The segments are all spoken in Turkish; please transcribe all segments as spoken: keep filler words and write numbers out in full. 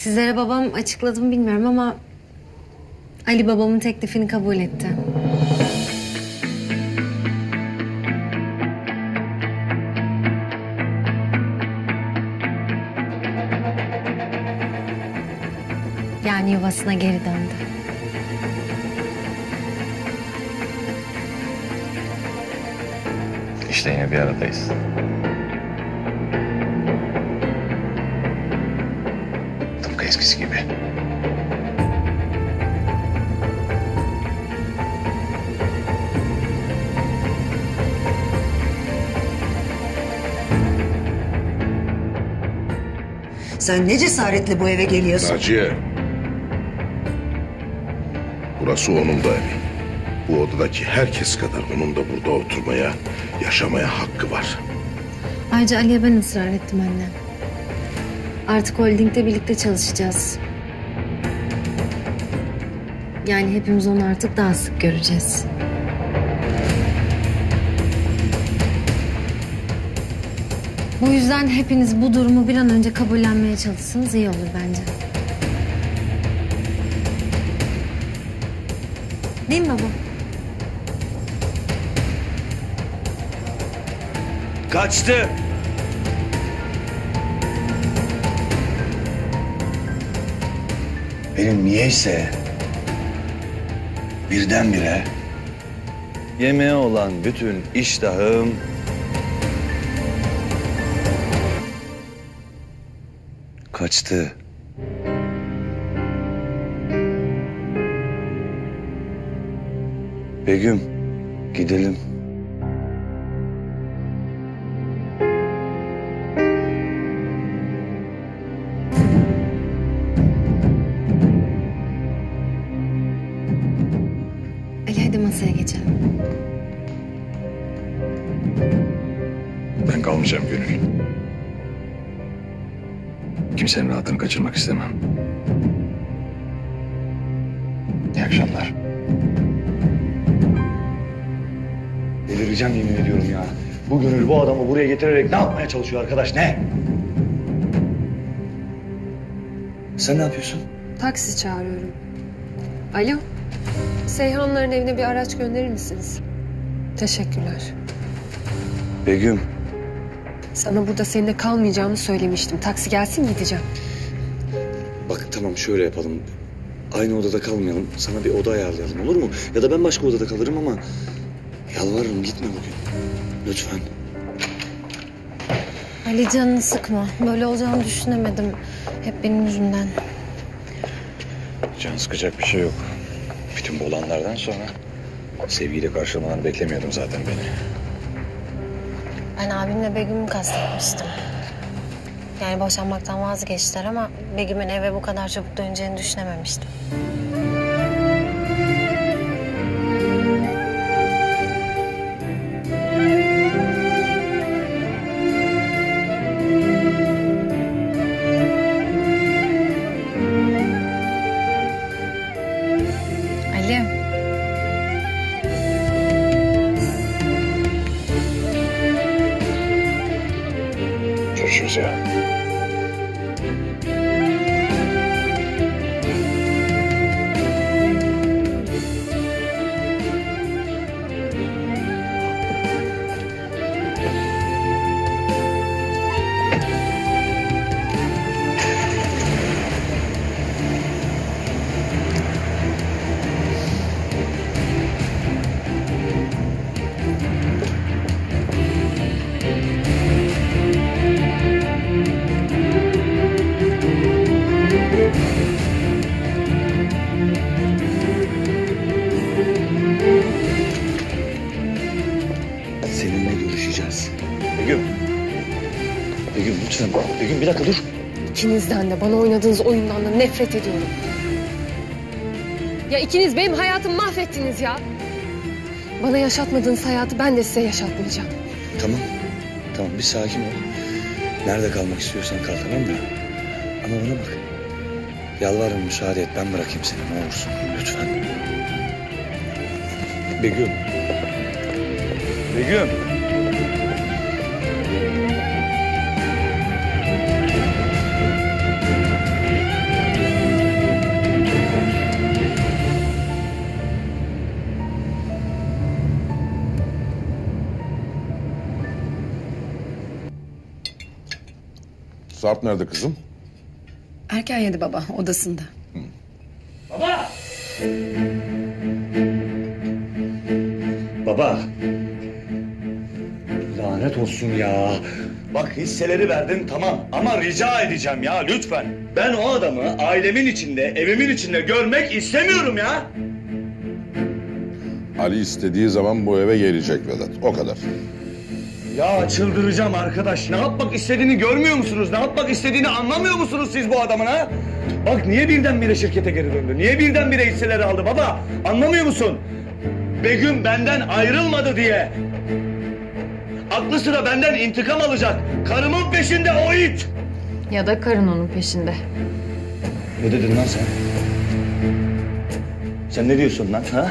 Sizlere babam açıkladı mı bilmiyorum ama Ali babamın teklifini kabul etti. Yani yuvasına geri döndü. İşte yine bir aradayız. Tıpkı eskisi gibi. Sen ne cesaretle bu eve geliyorsun? Naciye. Burası onun da evi. Bu odadaki herkes kadar onun da burada oturmaya, yaşamaya hakkı var. Ayrıca Ali'ye ben ısrar ettim anne. Artık holdingde birlikte çalışacağız. Yani hepimiz onu artık daha sık göreceğiz. Bu yüzden hepiniz bu durumu bir an önce kabullenmeye çalışsanız iyi olur bence. Değil mi baba? Kaçtı. Benim niyeyse birdenbire yemeğe olan bütün iştahım kaçtı. Begüm, gidelim. Ali, hadi masaya geçelim. Ben kalmayacağım Gönül. Kimsenin rahatını kaçırmak istemem. İyi akşamlar. Delireceğim yemin ediyorum ya. Bu Gönül bu adamı buraya getirerek ne yapmaya çalışıyor arkadaş, ne? Sen ne yapıyorsun? Taksi çağırıyorum. Alo. Seyhanların evine bir araç gönderir misiniz? Teşekkürler. Begüm. Sana burada seninle kalmayacağımı söylemiştim. Taksi gelsin gideceğim. Bak tamam şöyle yapalım. Aynı odada kalmayalım. Sana bir oda ayarlayalım, olur mu? Ya da ben başka odada kalırım ama... Yalvarırım gitme bugün. Lütfen. Ali canını sıkma. Böyle olacağını düşünemedim. Hep benim yüzümden. Can sıkacak bir şey yok. Bütün bu olanlardan sonra sevgiyle karşılamanı beklemiyordum zaten beni. Ben abimle Begüm'ü kastetmiştim. Yani boşanmaktan vazgeçtiler ama Begüm'ün eve bu kadar çabuk döneceğini düşünememiştim. İkinizden de, bana oynadığınız oyundan da nefret ediyorum. Ya ikiniz benim hayatımı mahvettiniz ya. Bana yaşatmadığınız hayatı ben de size yaşatmayacağım. Tamam, tamam bir sakin ol. Nerede kalmak istiyorsan kal, tamam mı? Ama bana bak. Yalvarırım müsaade et, ben bırakayım seni ne olursun. Lütfen. Begüm. Begüm. Sarp nerede kızım? Erken yedi baba, odasında. Hı. Baba! Baba! Lanet olsun ya! Bak hisseleri verdin tamam ama rica edeceğim ya lütfen. Ben o adamı ailemin içinde, evimin içinde görmek istemiyorum ya! Ali istediği zaman bu eve gelecek Vedat, o kadar. Ya çıldıracağım arkadaş, ne yapmak istediğini görmüyor musunuz? Ne yapmak istediğini anlamıyor musunuz siz bu adamın ha? Bak niye birdenbire şirkete geri döndü? Niye birdenbire hisseleri aldı baba? Anlamıyor musun? Begüm benden ayrılmadı diye. Aklı sıra benden intikam alacak. Karımın peşinde o it! Ya da karın onun peşinde. Ne dedin lan sen? Sen ne diyorsun lan ha?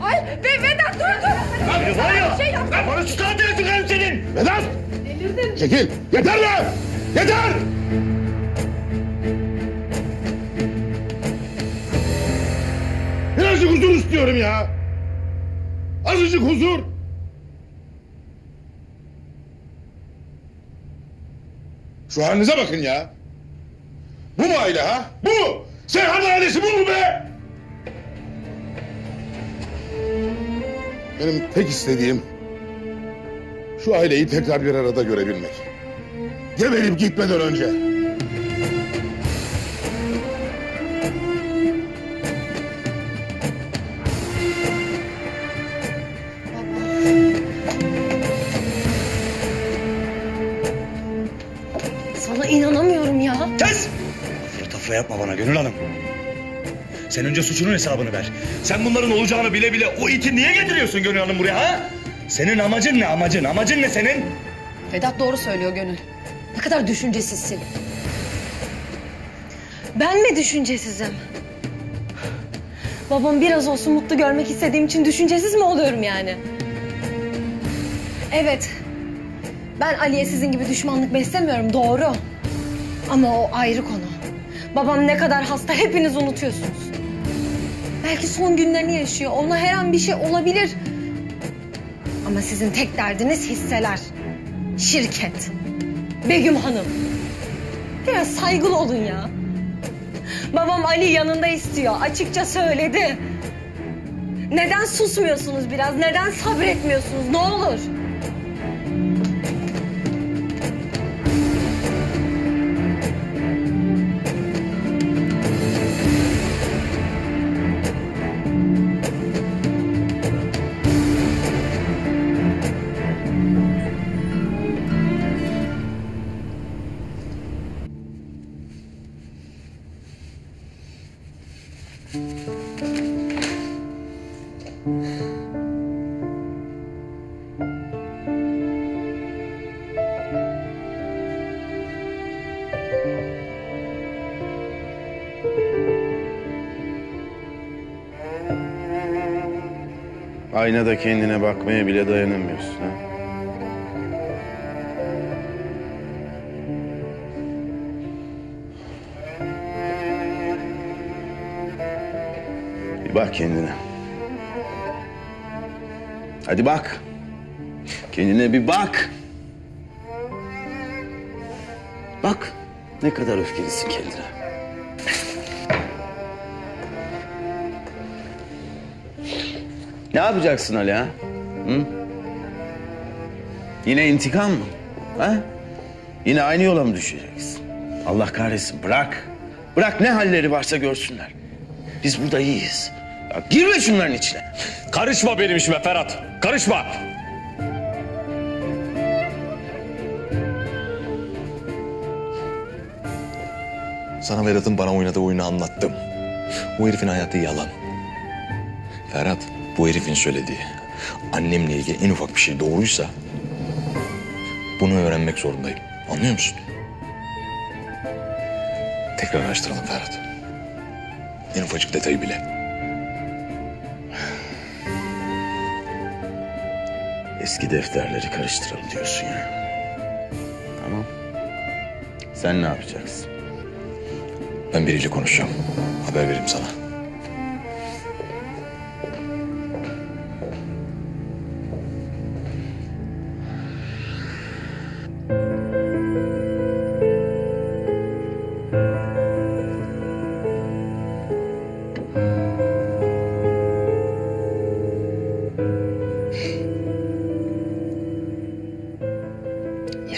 Ay be Vedat dur dur! Lan bir var ya! Şey ben bana şu saat telefonu karım senin! Vedat! Delirdin! Çekil! Yeter lan! Yeter! Birazcık huzur istiyorum ya! Azıcık huzur! Şu halinize bakın ya! Bu mu aile ha? Bu mu? Seyhanlı ailesi bu mu be? Benim tek istediğim şu aileyi tekrar bir arada görebilmek. Geberip gitmeden önce. Sana inanamıyorum ya. Kes! Fıra tafra yapma bana Gönül Hanım. Sen önce suçunun hesabını ver. Sen bunların olacağını bile bile o iti niye getiriyorsun Gönül Hanım buraya ha? Senin amacın ne amacın? Amacın ne senin? Vedat doğru söylüyor Gönül. Ne kadar düşüncesizsin. Ben mi düşüncesizim? Babam biraz olsun mutlu görmek istediğim için düşüncesiz mi oluyorum yani? Evet. Ben Ali'ye sizin gibi düşmanlık beslemiyorum doğru. Ama o ayrı konu. Babam ne kadar hasta hepiniz unutuyorsunuz. Belki son günlerini yaşıyor. Ona her an bir şey olabilir. Ama sizin tek derdiniz hisseler. Şirket. Begüm Hanım. Biraz saygılı olun ya. Babam Ali yanında istiyor. Açıkça söyledi. Neden susmuyorsunuz biraz? Neden sabretmiyorsunuz? Ne olur? Aynada kendine bakmaya bile dayanamıyorsun ha? Bir bak kendine. Hadi bak. Kendine bir bak. Bak ne kadar öfkelisin kendine. Ne yapacaksın Ali ha? Hı? Yine intikam mı? Ha? Yine aynı yola mı düşeceksin? Allah kahretsin bırak. Bırak ne halleri varsa görsünler. Biz burada iyiyiz. Ya girme şunların içine. Karışma benim işime Ferhat. Karışma. Sana Vedat'ın bana oynadığı oyunu anlattım. O herifin hayatı yalan. Ferhat. Bu herifin söylediği, annemle ilgili en ufak bir şey doğruysa bunu öğrenmek zorundayım. Anlıyor musun? Tekrar araştıralım Ferhat. En ufacık detayı bile. Eski defterleri karıştıralım diyorsun ya. Tamam. Sen ne yapacaksın? Ben biriyle konuşacağım. Haber vereyim sana.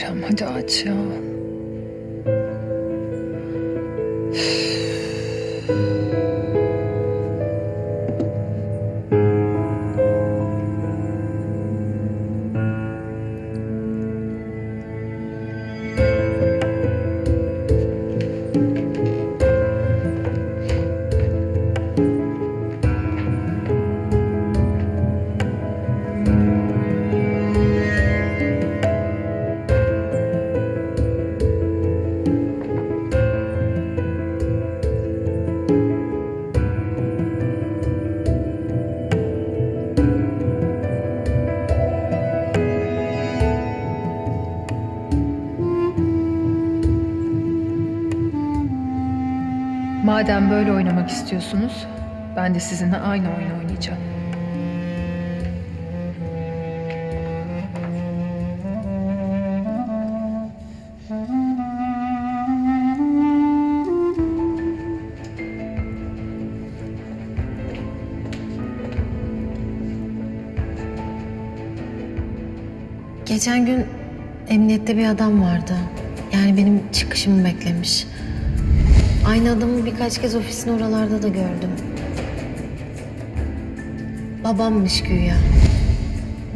İrem hadi aç ya. Madem böyle oynamak istiyorsunuz, ben de sizinle aynı oyunu oynayacağım. Geçen gün emniyette bir adam vardı. Yani benim çıkışımı beklemiş. Aynı adamı birkaç kez ofisin oralarda da gördüm. Babammış güya.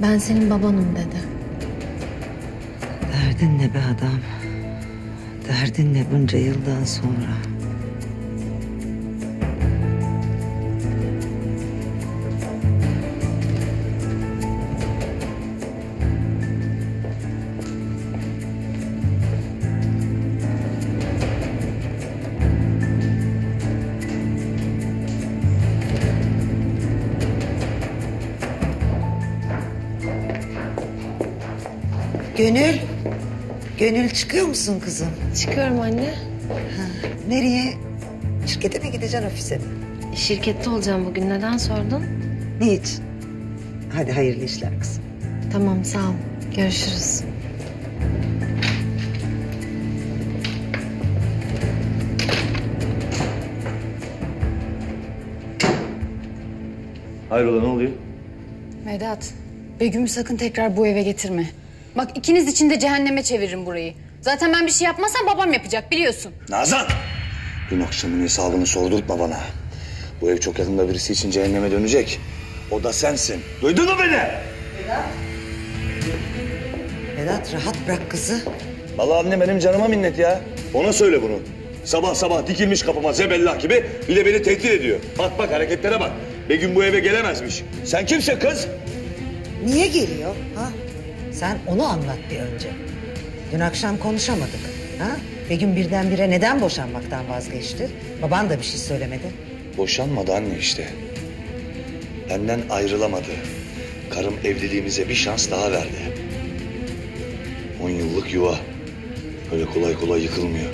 Ben senin babanım dedi. Derdin ne be adam? Derdin ne bunca yıldan sonra? Gönül, Gönül çıkıyor musun kızım? Çıkıyorum anne. Ha, nereye? Şirkete mi gideceksin, ofise mi? Şirkette olacağım bugün. Neden sordun? Hiç. Hadi hayırlı işler kızım. Tamam, sağ ol. Görüşürüz. Hayrola, ne oluyor? Vedat, Begüm'ü sakın tekrar bu eve getirme. Bak ikiniz için de cehenneme çeviririm burayı. Zaten ben bir şey yapmasam babam yapacak biliyorsun. Nazan! Dün akşamın hesabını sordurtma bana. Bu ev çok yakında birisi için cehenneme dönecek. O da sensin. Duydun mu beni? Vedat. Vedat rahat bırak kızı. Vallahi anne benim canıma minnet ya. Ona söyle bunu. Sabah sabah dikilmiş kapıma zebellah gibi bir de beni tehdit ediyor. Bak bak hareketlere bak. Begüm bu eve gelemezmiş. Sen kimsin kız? Niye geliyor ha? Sen onu anlat bir önce. Dün akşam konuşamadık. Ha? Begüm birdenbire neden boşanmaktan vazgeçti? Baban da bir şey söylemedi. Boşanmadı anne işte. Benden ayrılamadı. Karım evliliğimize bir şans daha verdi. On yıllık yuva. Öyle kolay kolay yıkılmıyor.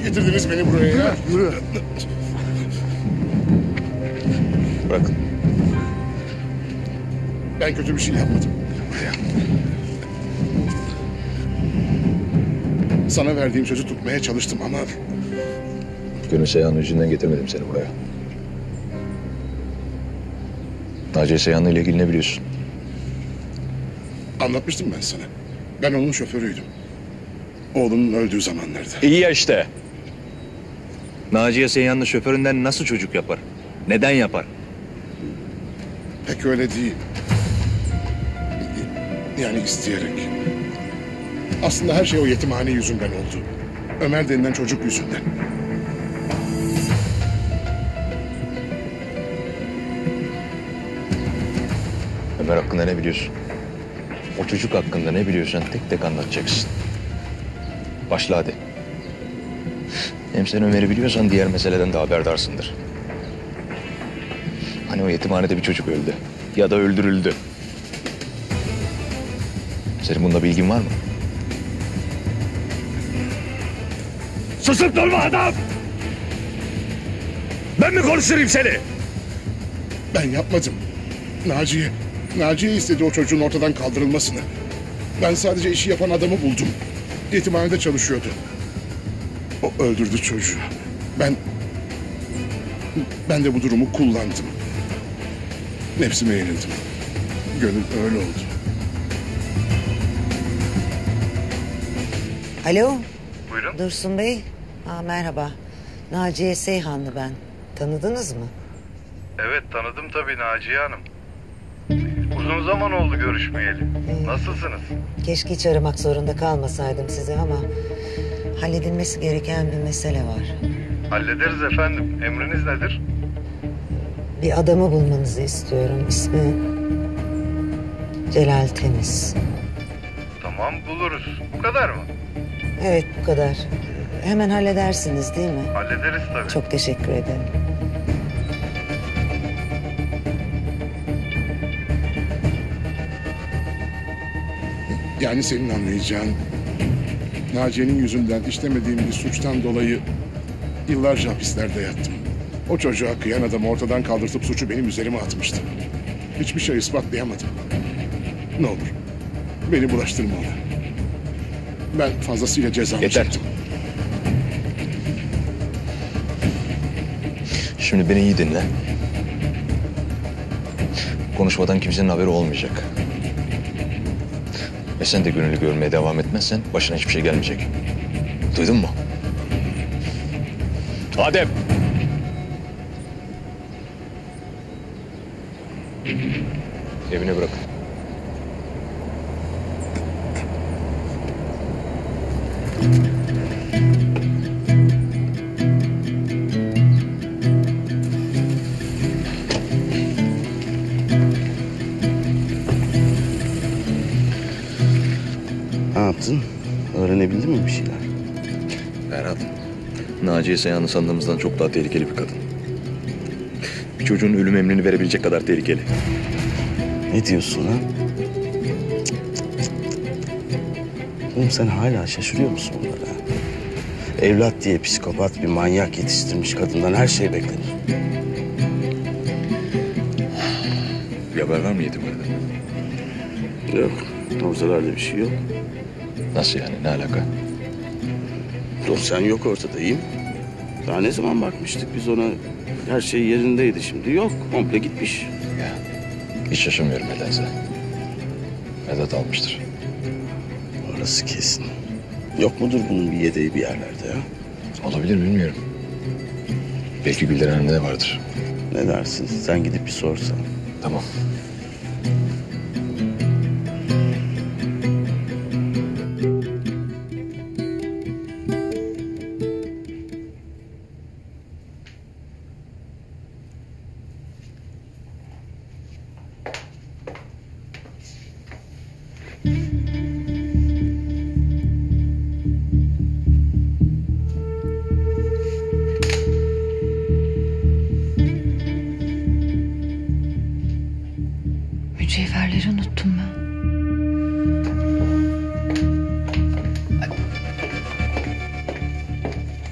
Getirdiniz beni buraya ya. Yürü. Bırakın. Ben kötü bir şey yapmadım. Buraya. Sana verdiğim sözü tutmaya çalıştım ama... Gönül Seyhanlı yüzünden getirmedim seni buraya. Naciye Seyhanlı ile ilgili ne biliyorsun? Anlatmıştım ben sana. Ben onun şoförüydüm. Oğlumun öldüğü zamanlarda. İyi ya işte. Naciye Seyhanlı şoföründen nasıl çocuk yapar? Neden yapar? Pek öyle değil. Yani isteyerek. Aslında her şey o yetimhane yüzünden oldu. Ömer denilen çocuk yüzünden. Ömer hakkında ne biliyorsun? O çocuk hakkında ne biliyorsan tek tek anlatacaksın. Başla hadi. Hem sen Ömer'i biliyorsan diğer meseleden de haberdarsındır. Hani o yetimhanede bir çocuk öldü ya da öldürüldü. Senin bunda bilgin var mı? Susup durma adam! Ben mi konuşturayım seni? Ben yapmadım. Naciye, Naciye istedi o çocuğun ortadan kaldırılmasını. Ben sadece işi yapan adamı buldum. Yetimhanede çalışıyordu. O öldürdü çocuğu. Ben... Ben de bu durumu kullandım. Nefsime yenildim. Gönül öyle oldu. Alo. Buyurun. Dursun Bey. Aa, merhaba. Naciye Seyhanlı ben. Tanıdınız mı? Evet, tanıdım tabii Naciye Hanım. Uzun zaman oldu görüşmeyeli. Ee, Nasılsınız? Keşke hiç aramak zorunda kalmasaydım size ama... halledilmesi gereken bir mesele var. Hallederiz efendim. Emriniz nedir? Bir adamı bulmanızı istiyorum. İsmi... Celal Temiz. Tamam, buluruz. Bu kadar mı? Evet, bu kadar. Hemen halledersiniz değil mi? Hallederiz tabii. Çok teşekkür ederim. Yani senin anlayacağın... Naciye'nin yüzünden işlemediğim bir suçtan dolayı... yıllarca hapislerde yattım. O çocuğa kıyan adamı ortadan kaldırtıp suçu benim üzerime atmıştı. Hiçbir şey ispatlayamadım. Ne olur, beni bulaştırma ona. Ben fazlasıyla cezamı çektim. Şimdi beni iyi dinle. Konuşmadan kimsenin haberi olmayacak. Ve sen de Gönül'ü görmeye devam etmezsen başına hiçbir şey gelmeyecek. Duydun mu? Adem! Evine bırak. Ne yaptın? Öğrenebildin mi bir şeyler? Ferhat, Naciye Seyhan'ı sandığımızdan çok daha tehlikeli bir kadın. Bir çocuğun ölüm emrini verebilecek kadar tehlikeli. Ne diyorsun ha? Oğlum sen hala şaşırıyor musun onlara? Evlat diye psikopat bir manyak yetiştirmiş kadından her şey beklenir. Bir haber var mı yetimhanede? Yok, ortalarda bir şey yok. Nasıl yani, ne alaka? Sen yok ortada, iyi mi? Daha ne zaman bakmıştık biz ona? Her şey yerindeydi, şimdi yok, komple gitmiş. Ya, hiç şaşırmıyorum nedense. Vedat almıştır. Orası kesin. Yok mudur bunun bir yedeği bir yerlerde ya? Olabilir, bilmiyorum. Belki Gülderen'de de vardır. Ne dersin? Sen gidip bir sorsan. Tamam.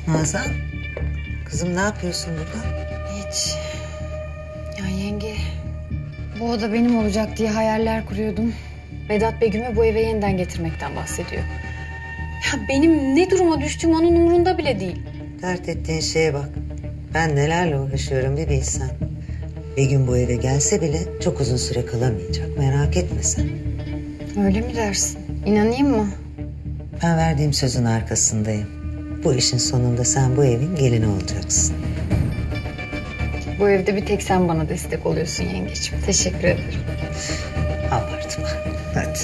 Nazan, kızım ne yapıyorsun burada? Hiç. Ya yenge, bu oda benim olacak diye hayaller kuruyordum. Vedat Begüm'ü bu eve yeniden getirmekten bahsediyor. Ya benim ne duruma düştüğüm onun umurunda bile değil. Dert ettiğin şeye bak. Ben nelerle uğraşıyorum bir bilsen. Begüm bu eve gelse bile çok uzun süre kalamayacak. Merak etme sen. Öyle mi dersin? İnanayım mı? Ben verdiğim sözün arkasındayım. Bu işin sonunda sen bu evin gelini olacaksın. Bu evde bir tek sen bana destek oluyorsun yengeciğim. Teşekkür ederim. Abartma. Hadi.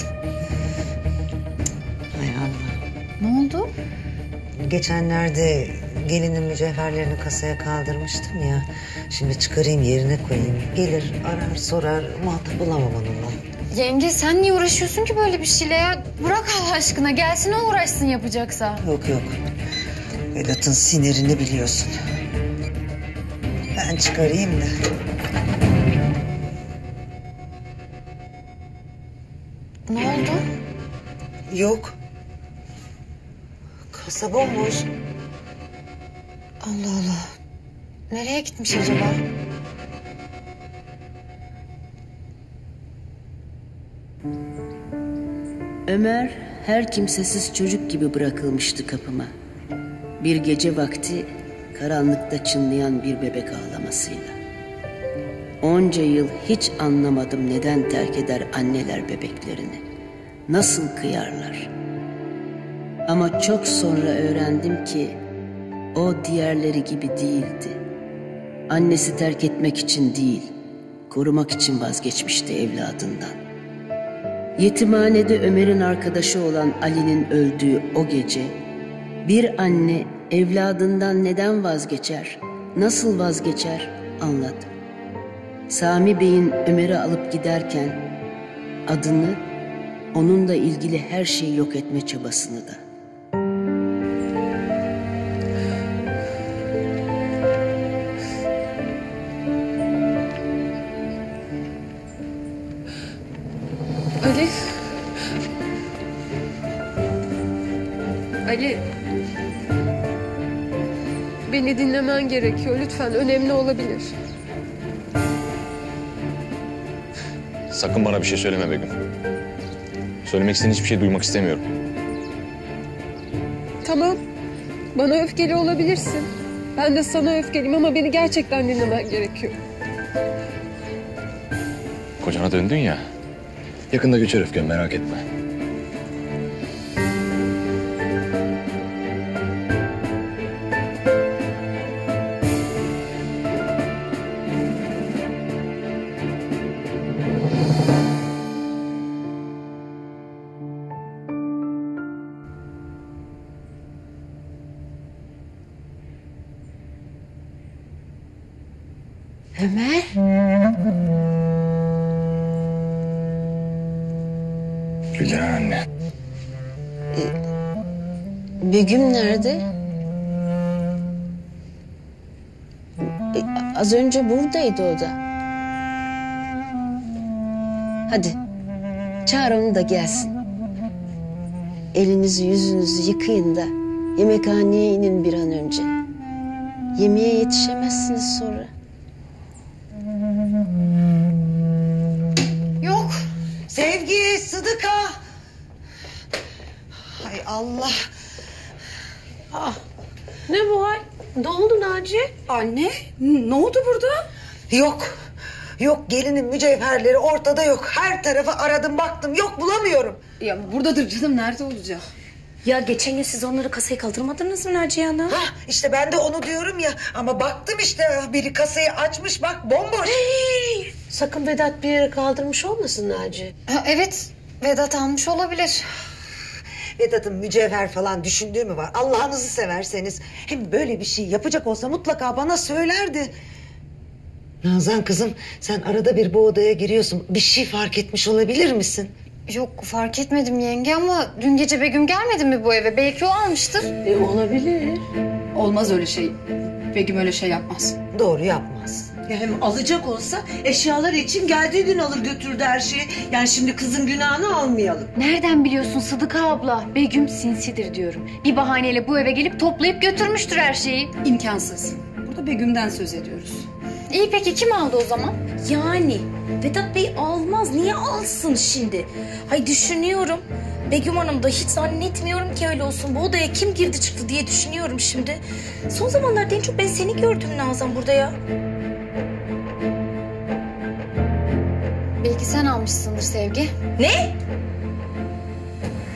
Hay Allah. Ne oldu? Geçenlerde gelinin mücevherlerini kasaya kaldırmıştım ya. Şimdi çıkarayım yerine koyayım. Gelir arar sorar muhatap bulamam onunla. Yenge sen niye uğraşıyorsun ki böyle bir şeyle ya? Bırak Allah aşkına gelsin o uğraşsın yapacaksa. Yok yok. Vedat'ın sinirini biliyorsun. Ben çıkarayım da. Ne oldu? Yok. Kasa bomboş. Allah Allah. Nereye gitmiş acaba? Ömer her kimsesiz çocuk gibi bırakılmıştı kapıma. Bir gece vakti karanlıkta çınlayan bir bebek ağlamasıyla. Onca yıl hiç anlamadım neden terk eder anneler bebeklerini. Nasıl kıyarlar? Ama çok sonra öğrendim ki o diğerleri gibi değildi. Annesi terk etmek için değil, korumak için vazgeçmişti evladından. Yetimhanede Ömer'in arkadaşı olan Ali'nin öldüğü o gece bir anne evladından neden vazgeçer, nasıl vazgeçer anladım. Sami Bey'in Ömer'i alıp giderken adını, onunla ilgili her şeyi yok etme çabasını da. Ali. Ali. Beni dinlemen gerekiyor. Lütfen önemli olabilir. Sakın bana bir şey söyleme Begüm. Söylemek istediğin hiçbir şey duymak istemiyorum. Tamam. Bana öfkeli olabilirsin. Ben de sana öfkeliyim ama beni gerçekten dinlemen gerekiyor. Kocana döndün ya. Yakında geçer öfken merak etme. Ömer? Gülen anne. Ee, Begüm nerede? Ee, az önce buradaydı o da. Hadi çağır onu da gelsin. Elinizi yüzünüzü yıkayın da yemekhaneye inin bir an önce. Yemeğe yetişemezsiniz sonra. Yok. Sevgi, Sıdıka. Hay Allah. Ah. Ne bu hal? Ne oldu Naciye? Anne, ne oldu burada? Yok. Yok, gelinin mücevherleri ortada yok. Her tarafı aradım baktım. Yok, bulamıyorum. Ya buradadır canım. Nerede olacak? Ya geçen gün siz onları kasayı kaldırmadınız mı Naciye Hanım? Ha işte ben de onu diyorum ya ama baktım işte biri kasayı açmış bak bomboş. Hey! Sakın Vedat bir yere kaldırmış olmasın Naciye. Ha, evet Vedat almış olabilir. Vedat'ın mücevher falan düşündüğü mü var? Allah'ınızı severseniz hem böyle bir şey yapacak olsa mutlaka bana söylerdi. Nazan kızım sen arada bir bu odaya giriyorsun bir şey fark etmiş olabilir misin? Yok fark etmedim yenge ama dün gece Begüm gelmedi mi bu eve? Belki o almıştır. E, olabilir. Olmaz öyle şey. Begüm öyle şey yapmaz. Doğru yapmaz. Ya hem alacak olsa eşyalar için geldiği gün alır götürdü her şeyi. Yani şimdi kızın günahını almayalım. Nereden biliyorsun Sıdıka abla? Begüm sinsidir diyorum. Bir bahaneyle bu eve gelip toplayıp götürmüştür her şeyi. İmkansız. Burada Begüm'den söz ediyoruz. İyi peki kim aldı o zaman? Yani Vedat Bey almaz. Niye alsın şimdi? Hay düşünüyorum. Begüm Hanım da hiç zannetmiyorum ki öyle olsun. Bu odaya kim girdi çıktı diye düşünüyorum şimdi. Son zamanlarda en çok ben seni gördüm Nazan burada ya. Belki sen almışsındır Sevgi. Ne?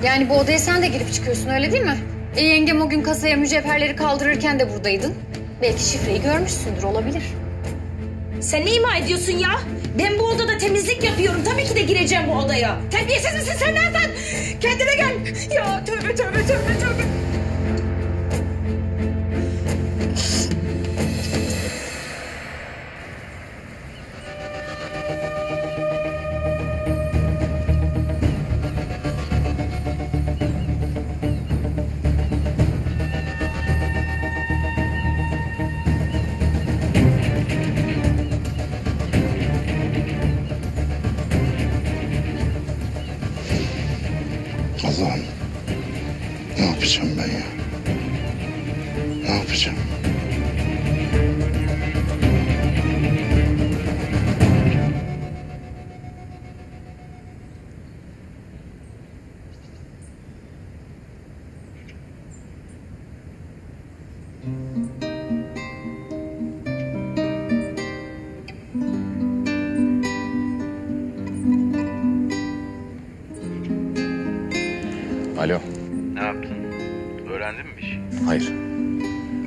Yani bu odaya sen de girip çıkıyorsun öyle değil mi? E yengem o gün kasaya mücevherleri kaldırırken de buradaydın. Belki şifreyi görmüşsündür, olabilir. Sen ne ima ediyorsun ya? Ben bu odada temizlik yapıyorum. Tabii ki de gireceğim bu odaya. Terbiyesiz misin sen nereden? Kendine gel. Ya tövbe tövbe tövbe tövbe. Alo. Ne yaptın? Öğrendin mi bir şey? Hayır.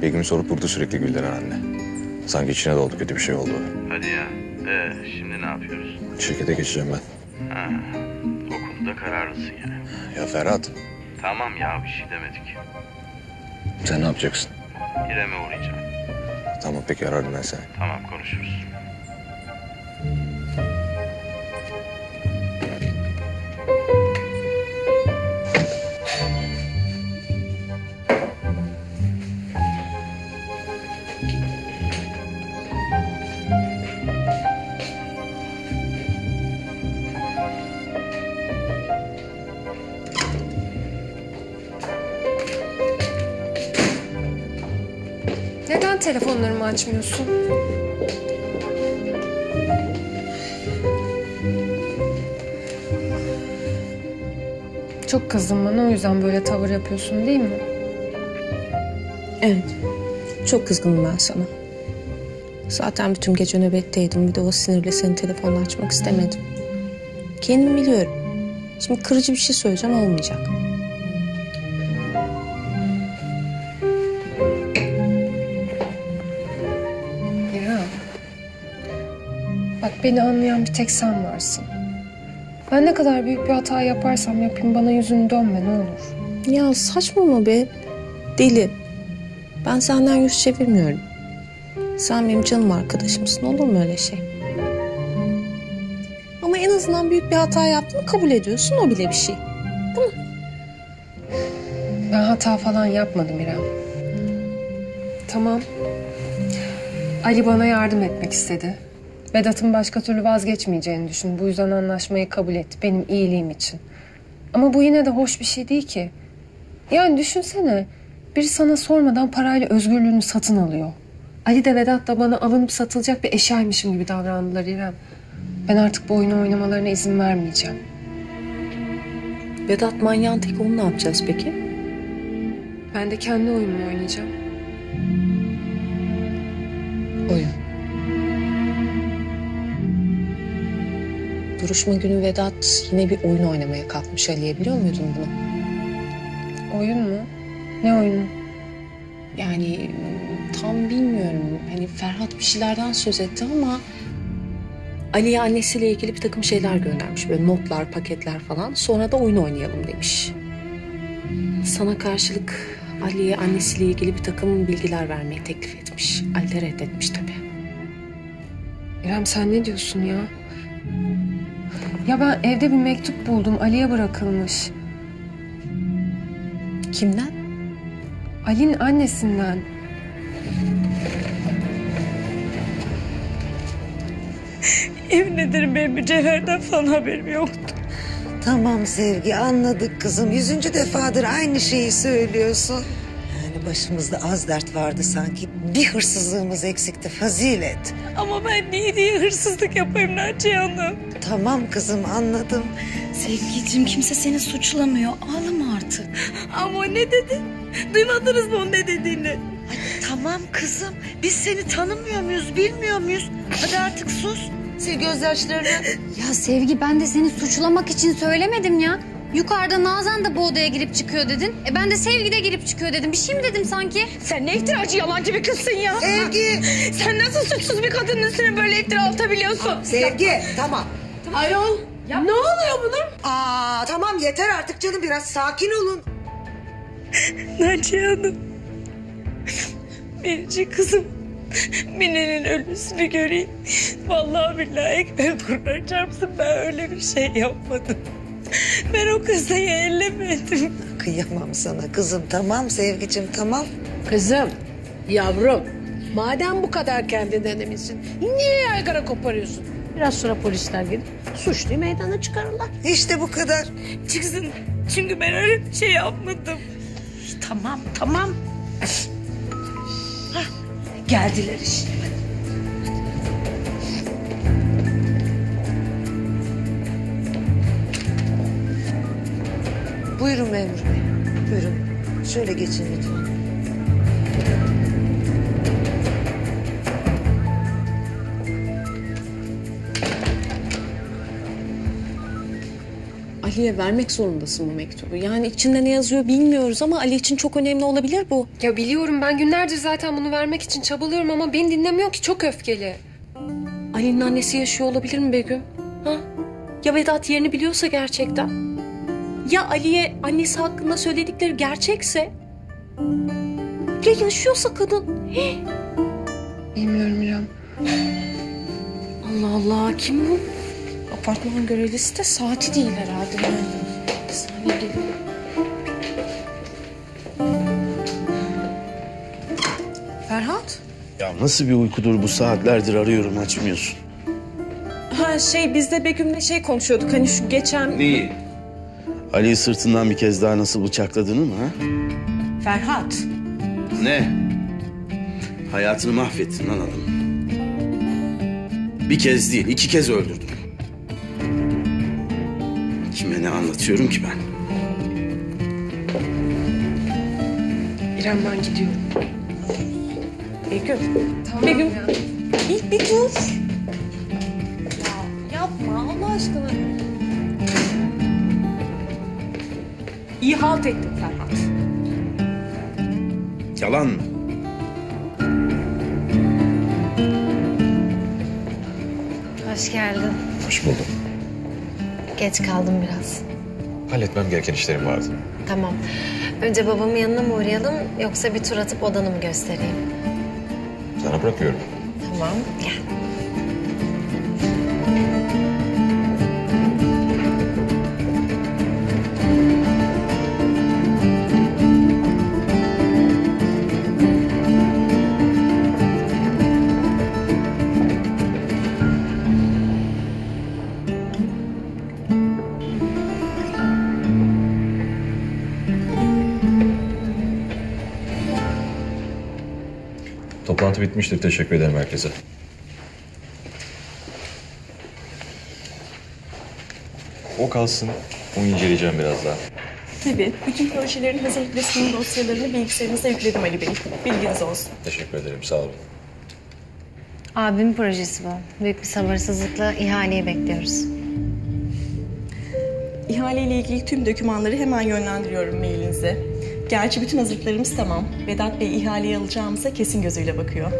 Begüm'ü sorup durdu sürekli güldüren anne. Sanki içine doldu, kötü bir şey oldu. Hadi ya. Ee, şimdi ne yapıyoruz? Şirkete geçeceğim ben. Ha, okulda kararlısın yani. Ya Ferhat. Tamam ya, bir şey demedik. Sen ne yapacaksın? İrem'e uğrayacağım. Tamam peki, ararım ben seni. Tamam, konuşuruz. Telefonlarımı açmıyorsun. Çok kızdın bana, o yüzden böyle tavır yapıyorsun değil mi? Evet. Çok kızgınım ben sana. Zaten bütün gece nöbetteydim. Bir de o sinirle senin telefonunu açmak istemedim. Kendim biliyorum. Şimdi kırıcı bir şey söyleyeceğim, olmayacak. Beni anlayan bir tek sen varsın. Ben ne kadar büyük bir hata yaparsam yapayım bana yüzünü dönme ne olur. Ya saçmalama be. Deli. Ben senden yüz çevirmiyorum. Sen benim canım arkadaşımsın. Olur mu öyle şey? Ama en azından büyük bir hata yaptığını kabul ediyorsun. O bile bir şey. Değil mi? Ben hata falan yapmadım İrem. Tamam. Ali bana yardım etmek istedi. Vedat'ın başka türlü vazgeçmeyeceğini düşün. Bu yüzden anlaşmayı kabul et. Benim iyiliğim için. Ama bu yine de hoş bir şey değil ki. Yani düşünsene. Biri sana sormadan parayla özgürlüğünü satın alıyor. Ali de Vedat da bana alınıp satılacak bir eşyaymışım gibi davrandılar İrem. Ben artık bu oyunu oynamalarına izin vermeyeceğim. Vedat manyağın tek, onu ne yapacağız peki? Ben de kendi oyunumu oynayacağım. Oyun. Duruşma günü Vedat yine bir oyun oynamaya kalkmış Ali'ye, biliyor muydun bunu? Oyun mu? Ne oyunu? Yani tam bilmiyorum. Hani Ferhat bir şeylerden söz etti ama Ali'ye annesiyle ilgili bir takım şeyler göndermiş. Böyle notlar, paketler falan. Sonra da oyun oynayalım demiş. Sana karşılık Ali'ye annesiyle ilgili bir takım bilgiler vermeyi teklif etmiş. Ali de reddetmiş tabii. İrem sen ne diyorsun ya? Ya ben evde bir mektup buldum. Ali'ye bırakılmış. Kimden? Ali'nin annesinden. Emin ederim benim mücevherden falan haberim yoktu. Tamam Sevgi, anladık kızım. Yüzüncü defadır aynı şeyi söylüyorsun. Yani başımızda az dert vardı sanki. Bir hırsızlığımız eksikti Fazilet. Ama ben niye diye hırsızlık yapayım Naciye Hanım? Tamam kızım, anladım. Sevgiciğim, kimse seni suçlamıyor. Ağlama artık. Ama ne dedin? Duymadınız mı onun ne dediğini? Ay, tamam kızım. Biz seni tanımıyor muyuz, bilmiyor muyuz? Hadi artık sus. Sil gözyaşlarını. Ya Sevgi, ben de seni suçlamak için söylemedim ya. Yukarıda Nazan da bu odaya girip çıkıyor dedin. E ben de Sevgi de girip çıkıyor dedim. Bir şey mi dedim sanki? Sen ne iftiracı, yalancı bir kızsın ya. Sevgi. Sen nasıl suçsuz bir kadının üstüne böyle iftira atabiliyorsun? Sevgi, tamam. tamam. Ayol, yapma. Ne oluyor bunun? Aa, tamam yeter artık canım, biraz sakin olun. Naciye Hanım, biricik kızım Mine'nin ölümünü göreyim. Vallahi billahi ekmeğe kurban çarpsın, ben öyle bir şey yapmadım. Ben o kasayı ellemedim. Kıyamam sana kızım. Tamam Sevgicim, tamam. Kızım, yavrum, madem bu kadar kendinden eminsin, niye yaygara koparıyorsun? Biraz sonra polisler gelir, suçluyu meydana çıkarırlar. İşte bu kadar. Çıksın, çünkü ben öyle bir şey yapmadım. Tamam, tamam. Hah, geldiler işte. Buyurun memur bey, buyurun. Şöyle geçin lütfen. Ali'ye vermek zorundasın bu mektubu. Yani içinde ne yazıyor bilmiyoruz ama Ali için çok önemli olabilir bu. Ya biliyorum, ben günlerdir zaten bunu vermek için çabalıyorum ama beni dinlemiyor ki, çok öfkeli. Ali'nin annesi yaşıyor olabilir mi Begüm? Ha? Ya Vedat yerini biliyorsa gerçekten? Ya Ali'ye annesi hakkında söyledikleri gerçekse? Ya yaşıyorsa kadın? He? Bilmiyorum İrem. Allah Allah, kim bu? Apartman görevlisi de saati değil herhalde. Bir saniye gelin. Ferhat? Ya nasıl bir uykudur bu, saatlerdir arıyorum açmıyorsun. Ha şey, biz de Begüm'le şey konuşuyorduk hani şu geçen... Neyi? Ali'yi sırtından bir kez daha nasıl bıçakladığını mı ha? Ferhat. Ne? Hayatını mahvettin lan adamı. Bir kez değil, iki kez öldürdüm. Kime ne anlatıyorum ki ben? İrem, ben gidiyorum. Begüm. Tamam Begüm. Ya. Bir, bir dur. Ya, yapma Allah aşkına. İyi halt ettin Ferhat. Yalan mı? Hoş geldin. Hoş buldum. Geç kaldım biraz. Halletmem gereken işlerim vardı. Tamam. Önce babamın yanına mı uğrayalım yoksa bir tur atıp odanı mı göstereyim? Sana bırakıyorum. Tamam, gel. Toplantı bitmiştir. Teşekkür ederim herkese. O kalsın. Onu inceleyeceğim biraz daha. Tabii. Bütün projelerin hazırlıklarının dosyalarını bilgisayarınıza yükledim Ali Bey. Bilginiz olsun. Teşekkür ederim. Sağ olun. Abimin projesi bu. Büyük bir sabırsızlıkla ihaleyi bekliyoruz. İhaleyle ilgili tüm dokümanları hemen yönlendiriyorum mailinize. Gerçi bütün hazırlıklarımız tamam. Vedat Bey ihaleyi alacağımıza kesin gözüyle bakıyor.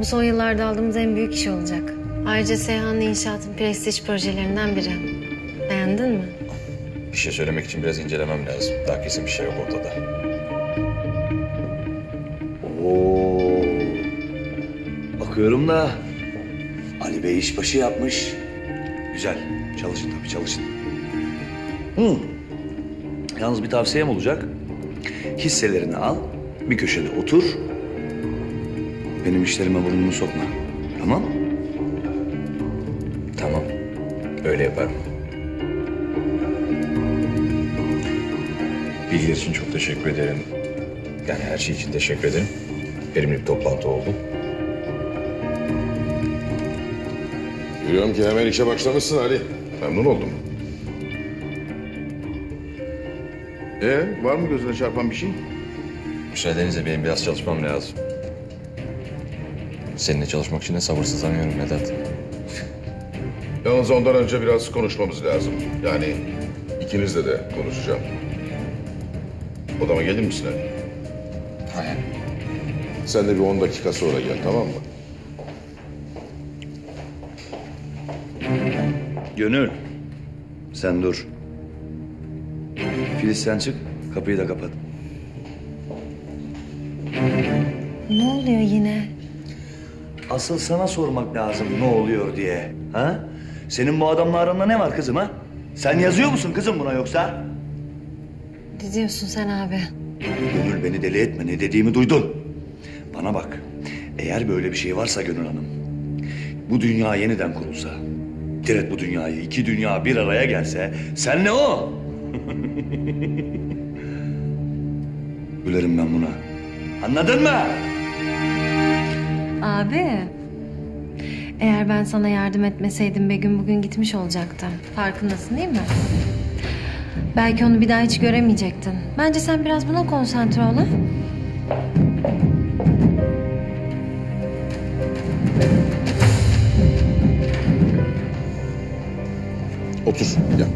Bu son yıllarda aldığımız en büyük iş olacak. Ayrıca Seyhanlı İnşaat'ın prestij projelerinden biri. Beğendin mi? Bir şey söylemek için biraz incelemem lazım. Daha kesin bir şey yok ortada. Oo. Bakıyorum da Ali Bey işbaşı yapmış. Güzel. Çalışın tabii, çalışın. Hı. Yalnız bir tavsiyem olacak. Hisselerini al, bir köşede otur. Benim işlerime burnunu sokma. Tamam? Tamam. Öyle yaparım. Bilgiler için çok teşekkür ederim. Yani her şey için teşekkür ederim. Verimli bir toplantı oldu. Görüyorum ki hemen işe başlamışsın Ali. Memnun oldum. Ee, var mı gözüne çarpan bir şey? Müsaadenizle benim biraz çalışmam lazım. Seninle çalışmak için de sabırsızlanıyorum Vedat. Yalnız ondan önce biraz konuşmamız lazım. Yani ikinizle de konuşacağım. Odama gelir misin Ali? Hayır. Sen de bir on dakika sonra gel, tamam mı? Gönül, sen dur. Filiz sen çık, kapıyı da kapat. Ne oluyor yine? Asıl sana sormak lazım ne oluyor diye. Ha? Senin bu adamla aranda ne var kızım ha? Sen yazıyor musun kızım buna yoksa? Ne diyorsun sen abi? Gönül beni deli etme, ne dediğimi duydun. Bana bak, eğer böyle bir şey varsa Gönül Hanım, bu dünya yeniden kurulsa, direkt bu dünyayı, iki dünya bir araya gelse, senle o! Gülerim ben buna. Anladın mı? Abi, eğer ben sana yardım etmeseydim Begüm bugün gitmiş olacaktı. Farkındasın değil mi? Belki onu bir daha hiç göremeyecektin. Bence sen biraz buna konsantre ol. Otur, gel.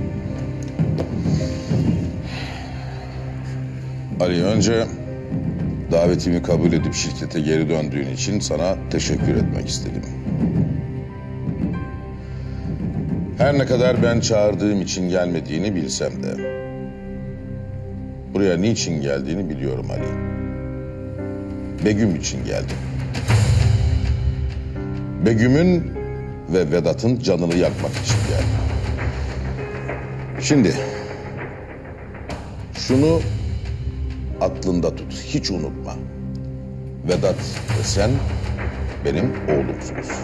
Ali, önce davetimi kabul edip şirkete geri döndüğün için sana teşekkür etmek istedim. Her ne kadar ben çağırdığım için gelmediğini bilsem de buraya niçin geldiğini biliyorum Ali. Begüm için geldim. Begüm'ün ve Vedat'ın canını yakmak için geldim. Şimdi şunu aklında tut, hiç unutma. Vedat ve sen benim oğlumsunuz.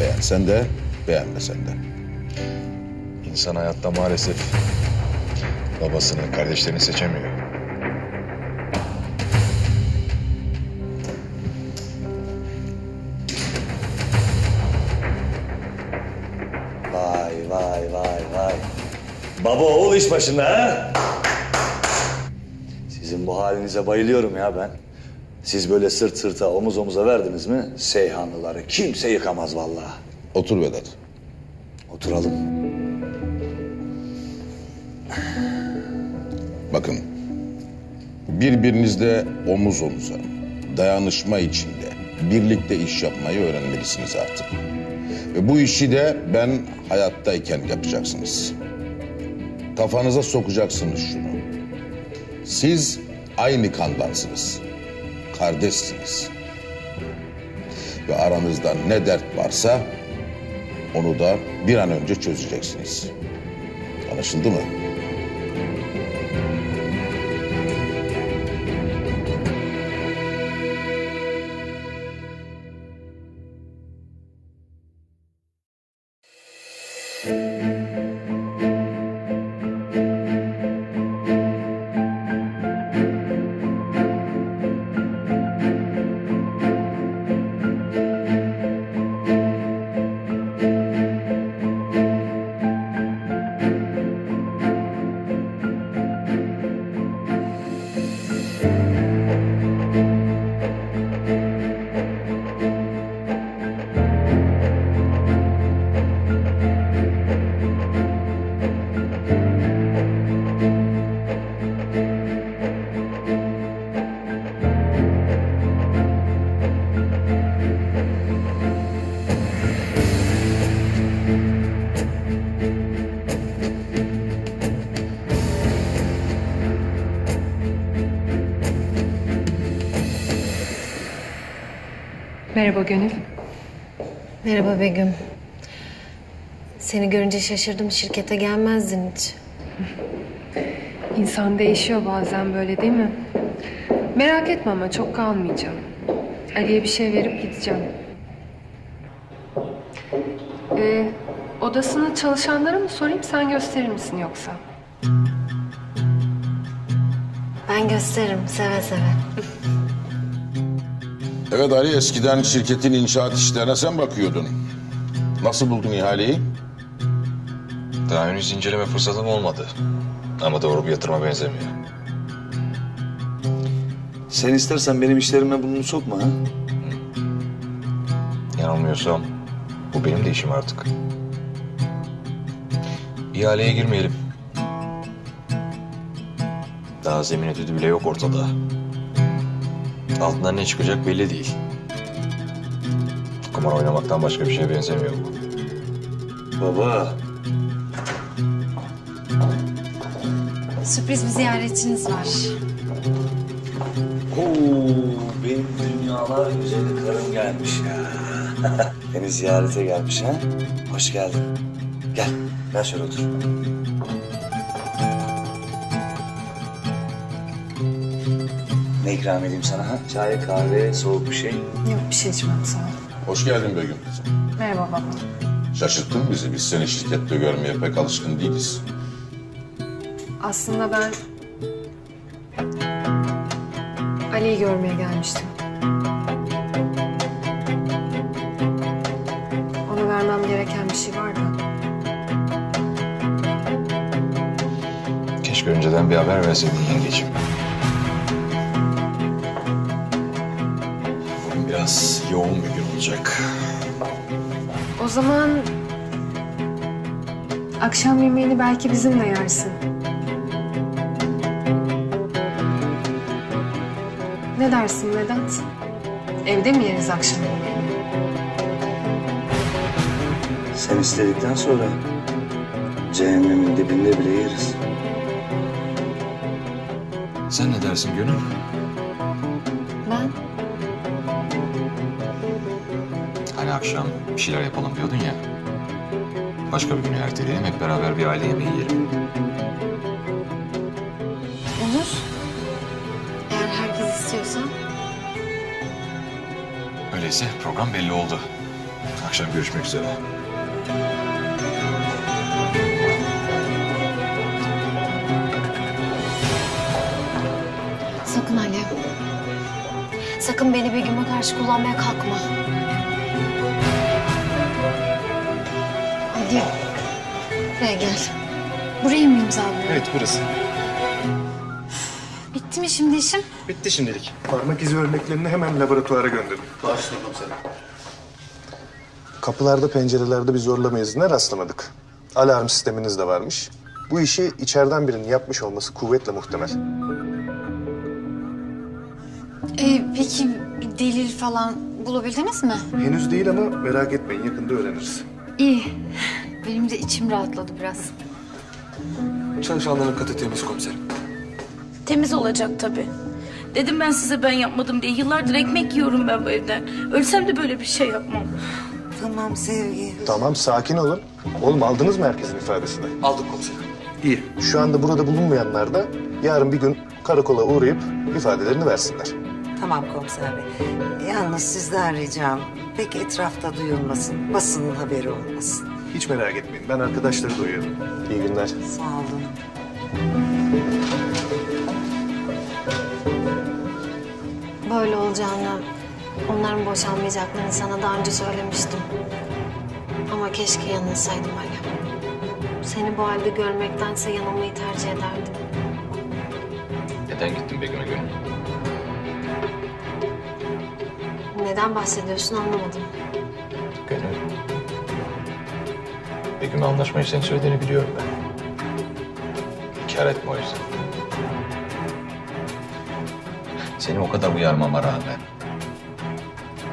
Beğensen de, beğenmesen de. İnsan hayatta maalesef babasını, kardeşlerini seçemiyor. Vay vay vay vay. Baba oğul iş başında ha? Sizin bu halinize bayılıyorum ya ben. Siz böyle sırt sırta, omuz omuza verdiniz mi Seyhanlıları kimse yıkamaz vallahi. Otur Vedat. Oturalım. Bakın, birbirinizle omuz omuza, dayanışma içinde birlikte iş yapmayı öğrenmelisiniz artık. Ve bu işi de ben hayattayken yapacaksınız. Kafanıza sokacaksınız şunu. Siz aynı kandansınız. Kardeşsiniz. Ve aranızda ne dert varsa onu da bir an önce çözeceksiniz. Anlaşıldı mı? Merhaba Gönül. Merhaba Begüm. Seni görünce şaşırdım. Şirkete gelmezdin hiç. İnsan değişiyor bazen böyle değil mi? Merak etme ama çok kalmayacağım. Ali'ye bir şey verip gideceğim. Ee, odasını çalışanlara mı sorayım sen gösterir misin yoksa? Ben gösteririm seve seve. Evet Ali, eskiden şirketin inşaat işlerine sen bakıyordun. Nasıl buldun ihaleyi? Daha henüz inceleme fırsatım olmadı. Ama doğru bir yatırıma benzemiyor. Sen istersen benim işlerime bunu sokma ha. Yanılmıyorsam bu benim de işim artık. İhaleye girmeyelim. Daha zemin ödülü bile yok ortada. Altından ne çıkacak belli değil. Kumar oynamaktan başka bir şeye benzemiyor bu. Baba. Sürpriz bir ziyaretçiniz var. Oo, benim dünyalar güzeli karım gelmiş ya. Beni ziyarete gelmiş ha. Hoş geldin. Gel, gel şöyle otur. Ne ikram edeyim sana ha? Çay, kahve, soğuk bir şey. Yok, bir şey içmem sağ ol. Hoş geldin Begüm. Merhaba baba. Şaşırttın bizi. Biz seni şirkette görmeye pek alışkın değiliz. Aslında ben Ali'yi görmeye gelmiştim. Ona vermem gereken bir şey var mı? Keşke önceden bir haber verseydin yengeciğim. Bugün biraz yoğun bir gün olacak. O zaman akşam yemeğini belki bizimle yersin. Ne dersin Vedat? Evde mi yeriz akşam yemeğini? Sen istedikten sonra cehennemin dibinde bile yeriz. Sen ne dersin Gönül? Ben? Hani akşam bir şeyler yapalım diyordun ya. Başka bir günü erteleyelim, hep beraber bir aile yemeği yiyelim. Öyleyse program belli oldu. Akşam görüşmek üzere. Sakın Ali. Sakın beni Begüm'e karşı kullanmaya kalkma. Ali. Buraya gel. Burayı mı imzaladın? Evet burası. Bitti mi şimdi işim? Bitti şimdilik. Parmak izi örneklerini hemen laboratuvara gönderdim. Başlayalım sana. Kapılarda, pencerelerde bir zorlama izine rastlamadık. Alarm sisteminiz de varmış. Bu işi içeriden birinin yapmış olması kuvvetle muhtemel. Ee, peki bir delil falan bulabildiniz mi? Henüz değil ama merak etmeyin, yakında öğreniriz. İyi. Benim de içim rahatladı biraz. Çalışanların katı temiz komiserim. Temiz olacak tabii. Dedim ben size ben yapmadım diye. Yıllardır ekmek yiyorum ben bu evden. Ölsem de böyle bir şey yapmam. Tamam Sevgi. Tamam sakin olun. Oğlum aldınız mı herkesin ifadesini? Aldık komiserim. İyi. Şu anda burada bulunmayanlar da yarın bir gün karakola uğrayıp ifadelerini versinler. Tamam komiser bey. Yalnız sizden ricam pek etrafta duyulmasın. Basının haberi olmasın. Hiç merak etmeyin. Ben arkadaşları duyuyorum. İyi günler. Sağ olun. Böyle olacağını, onların boşanmayacaklarını sana daha önce söylemiştim. Ama keşke yanılsaydım Ali. Seni bu halde görmektense yanılmayı tercih ederdim. Neden gittin Begüm'e göre? Neden bahsediyorsun anlamadım. Gönül. Begüm'e anlaşmayı senin söylediğini biliyorum ben. Kâr etme o yüzden. Seni o kadar uyarmama rağmen,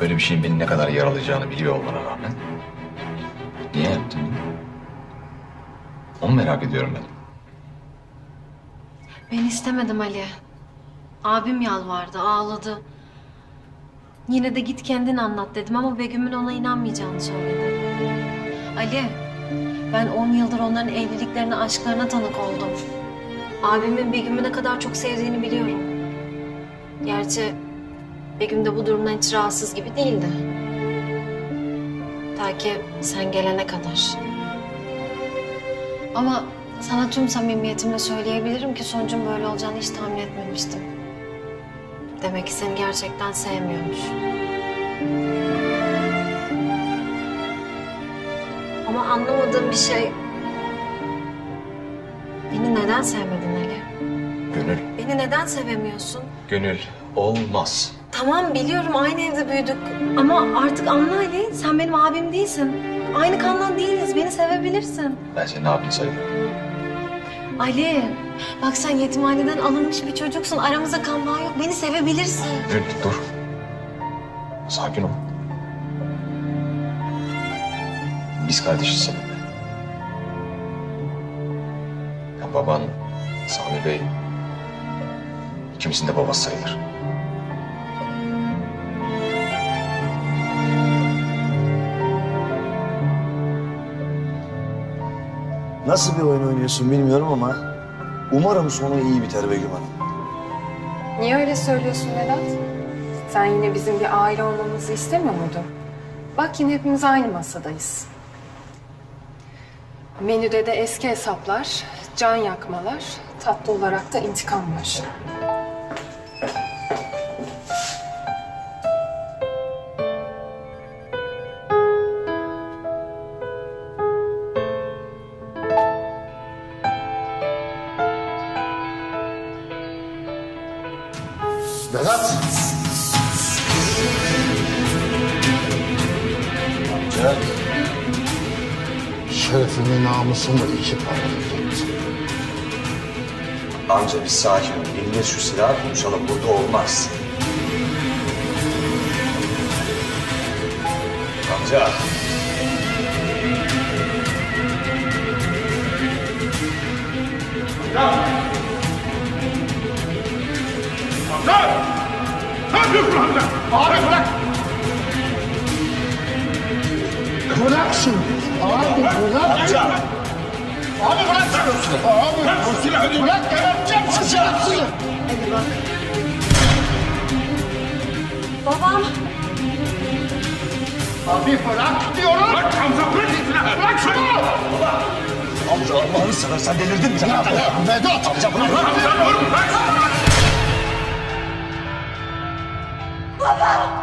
böyle bir şeyin beni ne kadar yaralayacağını biliyor olmana rağmen, niye yaptın? Onu merak ediyorum ben. Ben istemedim Ali. Abim yalvardı, ağladı. Yine de git kendin anlat dedim ama Begüm'ün ona inanmayacağını söyledi. Ali, ben on yıldır onların evliliklerine, aşklarına tanık oldum. Abimin Begüm'ü ne kadar çok sevdiğini biliyorum. Gerçi Begüm de bu durumdan hiç rahatsız gibi değildi. Ta ki sen gelene kadar. Ama Sana tüm samimiyetimle söyleyebilirim ki sonucun böyle olacağını hiç tahmin etmemiştim. Demek ki seni gerçekten sevmiyormuş. Ama anlamadığım bir şey... Beni neden sevmedin Ali? Gönül. Beni neden sevemiyorsun? Gönül, olmaz. Tamam biliyorum, aynı evde büyüdük. Ama artık anla Ali, sen benim abim değilsin. Aynı kandan değiliz, beni sevebilirsin. Ben senin abini sayıyorum. Ali, bak sen yetimhaneden alınmış bir çocuksun. Aramızda kan bağı yok, beni sevebilirsin. Dur, dur. Sakin ol. Biz kardeşiz seninle. Ya baban, Sami Bey... ikimizin de babası sayılır. Nasıl bir oyun oynuyorsun bilmiyorum ama umarım sonu iyi biter Begüm Hanım. Niye öyle söylüyorsun Vedat? Sen yine bizim bir aile olmamızı istemiyor muydun? Bak yine hepimiz aynı masadayız. Menüde de eski hesaplar, can yakmalar, tatlı olarak da intikam var. Vedat! Amca, şerefimi, namusumu iki paralıydı. Amca biz sakin ol, eline şu silahı konuşalım, burada olmaz. Amca! Amca! Lan! Ne yapıyorsun Hamza? Ağabey bırak! Bırak şimdi! Ağabey bırak! Ağabey bırak! Ağabey bırak! Geberteceğim sizi! Hadi bak. Babam! Abi bırak diyorum! Bırak Hamza! Bırak silahı! Bırak şunu! Baba! Hamza Allah'ını seversen delirdin mi? Vedat! Hamza bırak! Hamza dur! Bırak! Baba!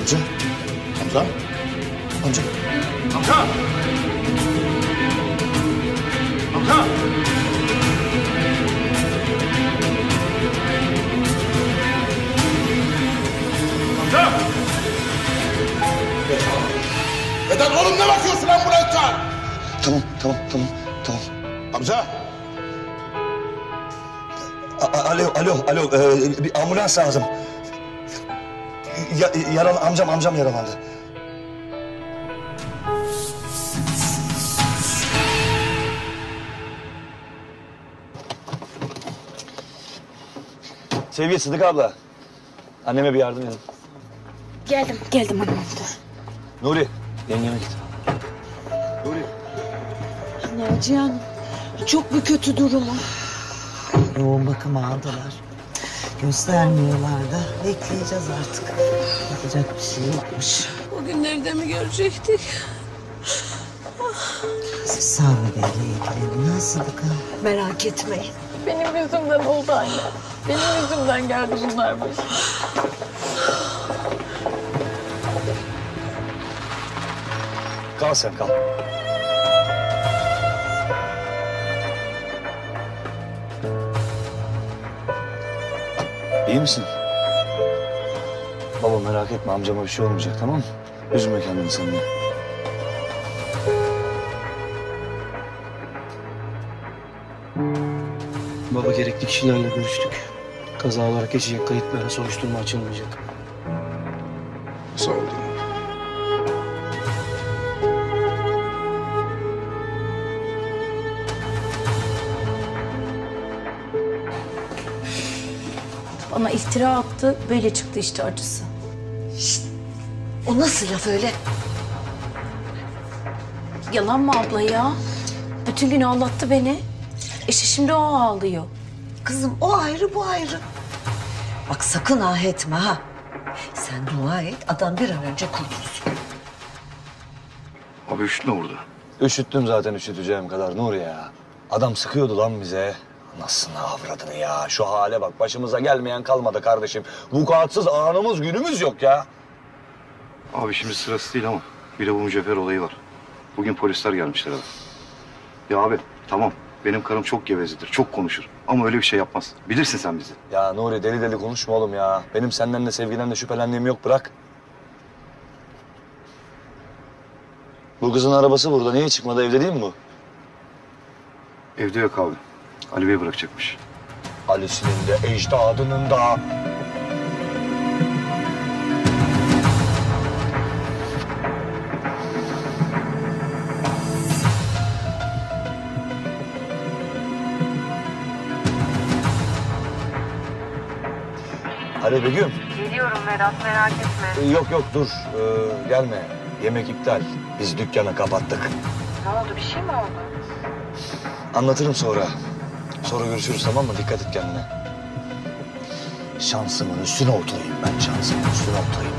Amca! Amca! Amca! Amca! Amca! Vedat oğlum ne bakıyorsun lan buraya sen? Tamam, tamam, tamam, tamam. Hamza! Alo, alo, alo. Ee, bir ambulans lazım. Ya, yaran, amcam, amcam yaralandı. Sevgi, Sıdıka abla. Anneme bir yardım edin. Geldim, geldim anne. Nuri, yengeme git. Nuri. Naciye Hanım, çok bir kötü durumu. Yoğun bakıma aldılar. Göstermiyorlar da. Bekleyeceğiz artık. Yapacak bir şey yokmuş. Bugün evde mi görecektik? Siz Sami Bey'le ilgilenin. Nasıldık ha? Merak etmeyin. Benim yüzümden oldu anne. Benim yüzümden geldi bunlar başıma. Kal sen, kal. İyi misin? Baba merak etme, amcama bir şey olmayacak, tamam mı? Üzme kendini sen de. Baba gerekli kişilerle görüştük. Kaza olarak geçecek kayıtlara soruşturma açılmayacak. Sağ ol. Bana iftira attı, böyle çıktı işte acısı. Şişt, o nasıl laf öyle? Yalan mı abla ya? Bütün gün ağlattı beni. İşte şimdi o ağlıyor. Kızım o ayrı bu ayrı. Bak sakın ah etme ha. Sen dua et adam bir an önce kurtulsun. Abi üşüttün orada. Üşüttüm zaten üşüteceğim kadar Nur ya. Adam sıkıyordu lan bize. Nasıl avradını ya. Şu hale bak başımıza gelmeyen kalmadı kardeşim. Vukuatsız anımız günümüz yok ya. Abi şimdi sırası değil ama bir de bu mücevher olayı var. Bugün polisler gelmişler abi. Ya abi tamam benim karım çok gevezedir, çok konuşur ama öyle bir şey yapmaz. Bilirsin sen bizi. Ya Nuri deli deli konuşma oğlum ya. Benim senden de sevgiden de şüphelendiğim yok bırak. Bu kızın arabası burada niye çıkmadı evde değil mi bu? Evde yok abi. Ali Bey bırakacakmış. Ali'sinin de ecdadının da. Alo Begüm. Geliyorum Vedat merak etme. Ee, yok yok dur ee, gelme. Yemek iptal. Biz dükkanı kapattık. Ne oldu bir şey mi oldu? Anlatırım sonra. Sonra görüşürüz tamam mı? Dikkat et kendine. Şansımın üstüne oturayım ben. Şansımın üstüne oturayım.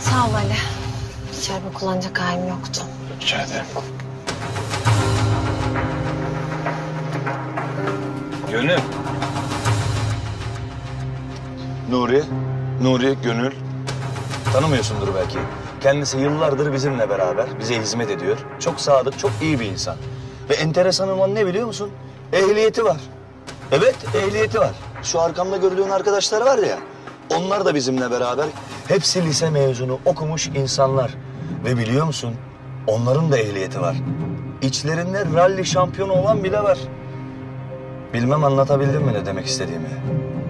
Sağ ol Ali. İçeride kullanacak halim yoktu. Rica ederim. Gönül. Nuri, Nuri, Gönül. Tanımıyorsundur belki. Kendisi yıllardır bizimle beraber, bize hizmet ediyor. Çok sadık, çok iyi bir insan. Ve enteresan olan ne biliyor musun? Ehliyeti var. Evet, ehliyeti var. Şu arkamda gördüğün arkadaşlar var ya, onlar da bizimle beraber. Hepsi lise mezunu, okumuş insanlar. Ve biliyor musun, onların da ehliyeti var. İçlerinde ralli şampiyonu olan bile var. Bilmem anlatabildim mi ne demek istediğimi?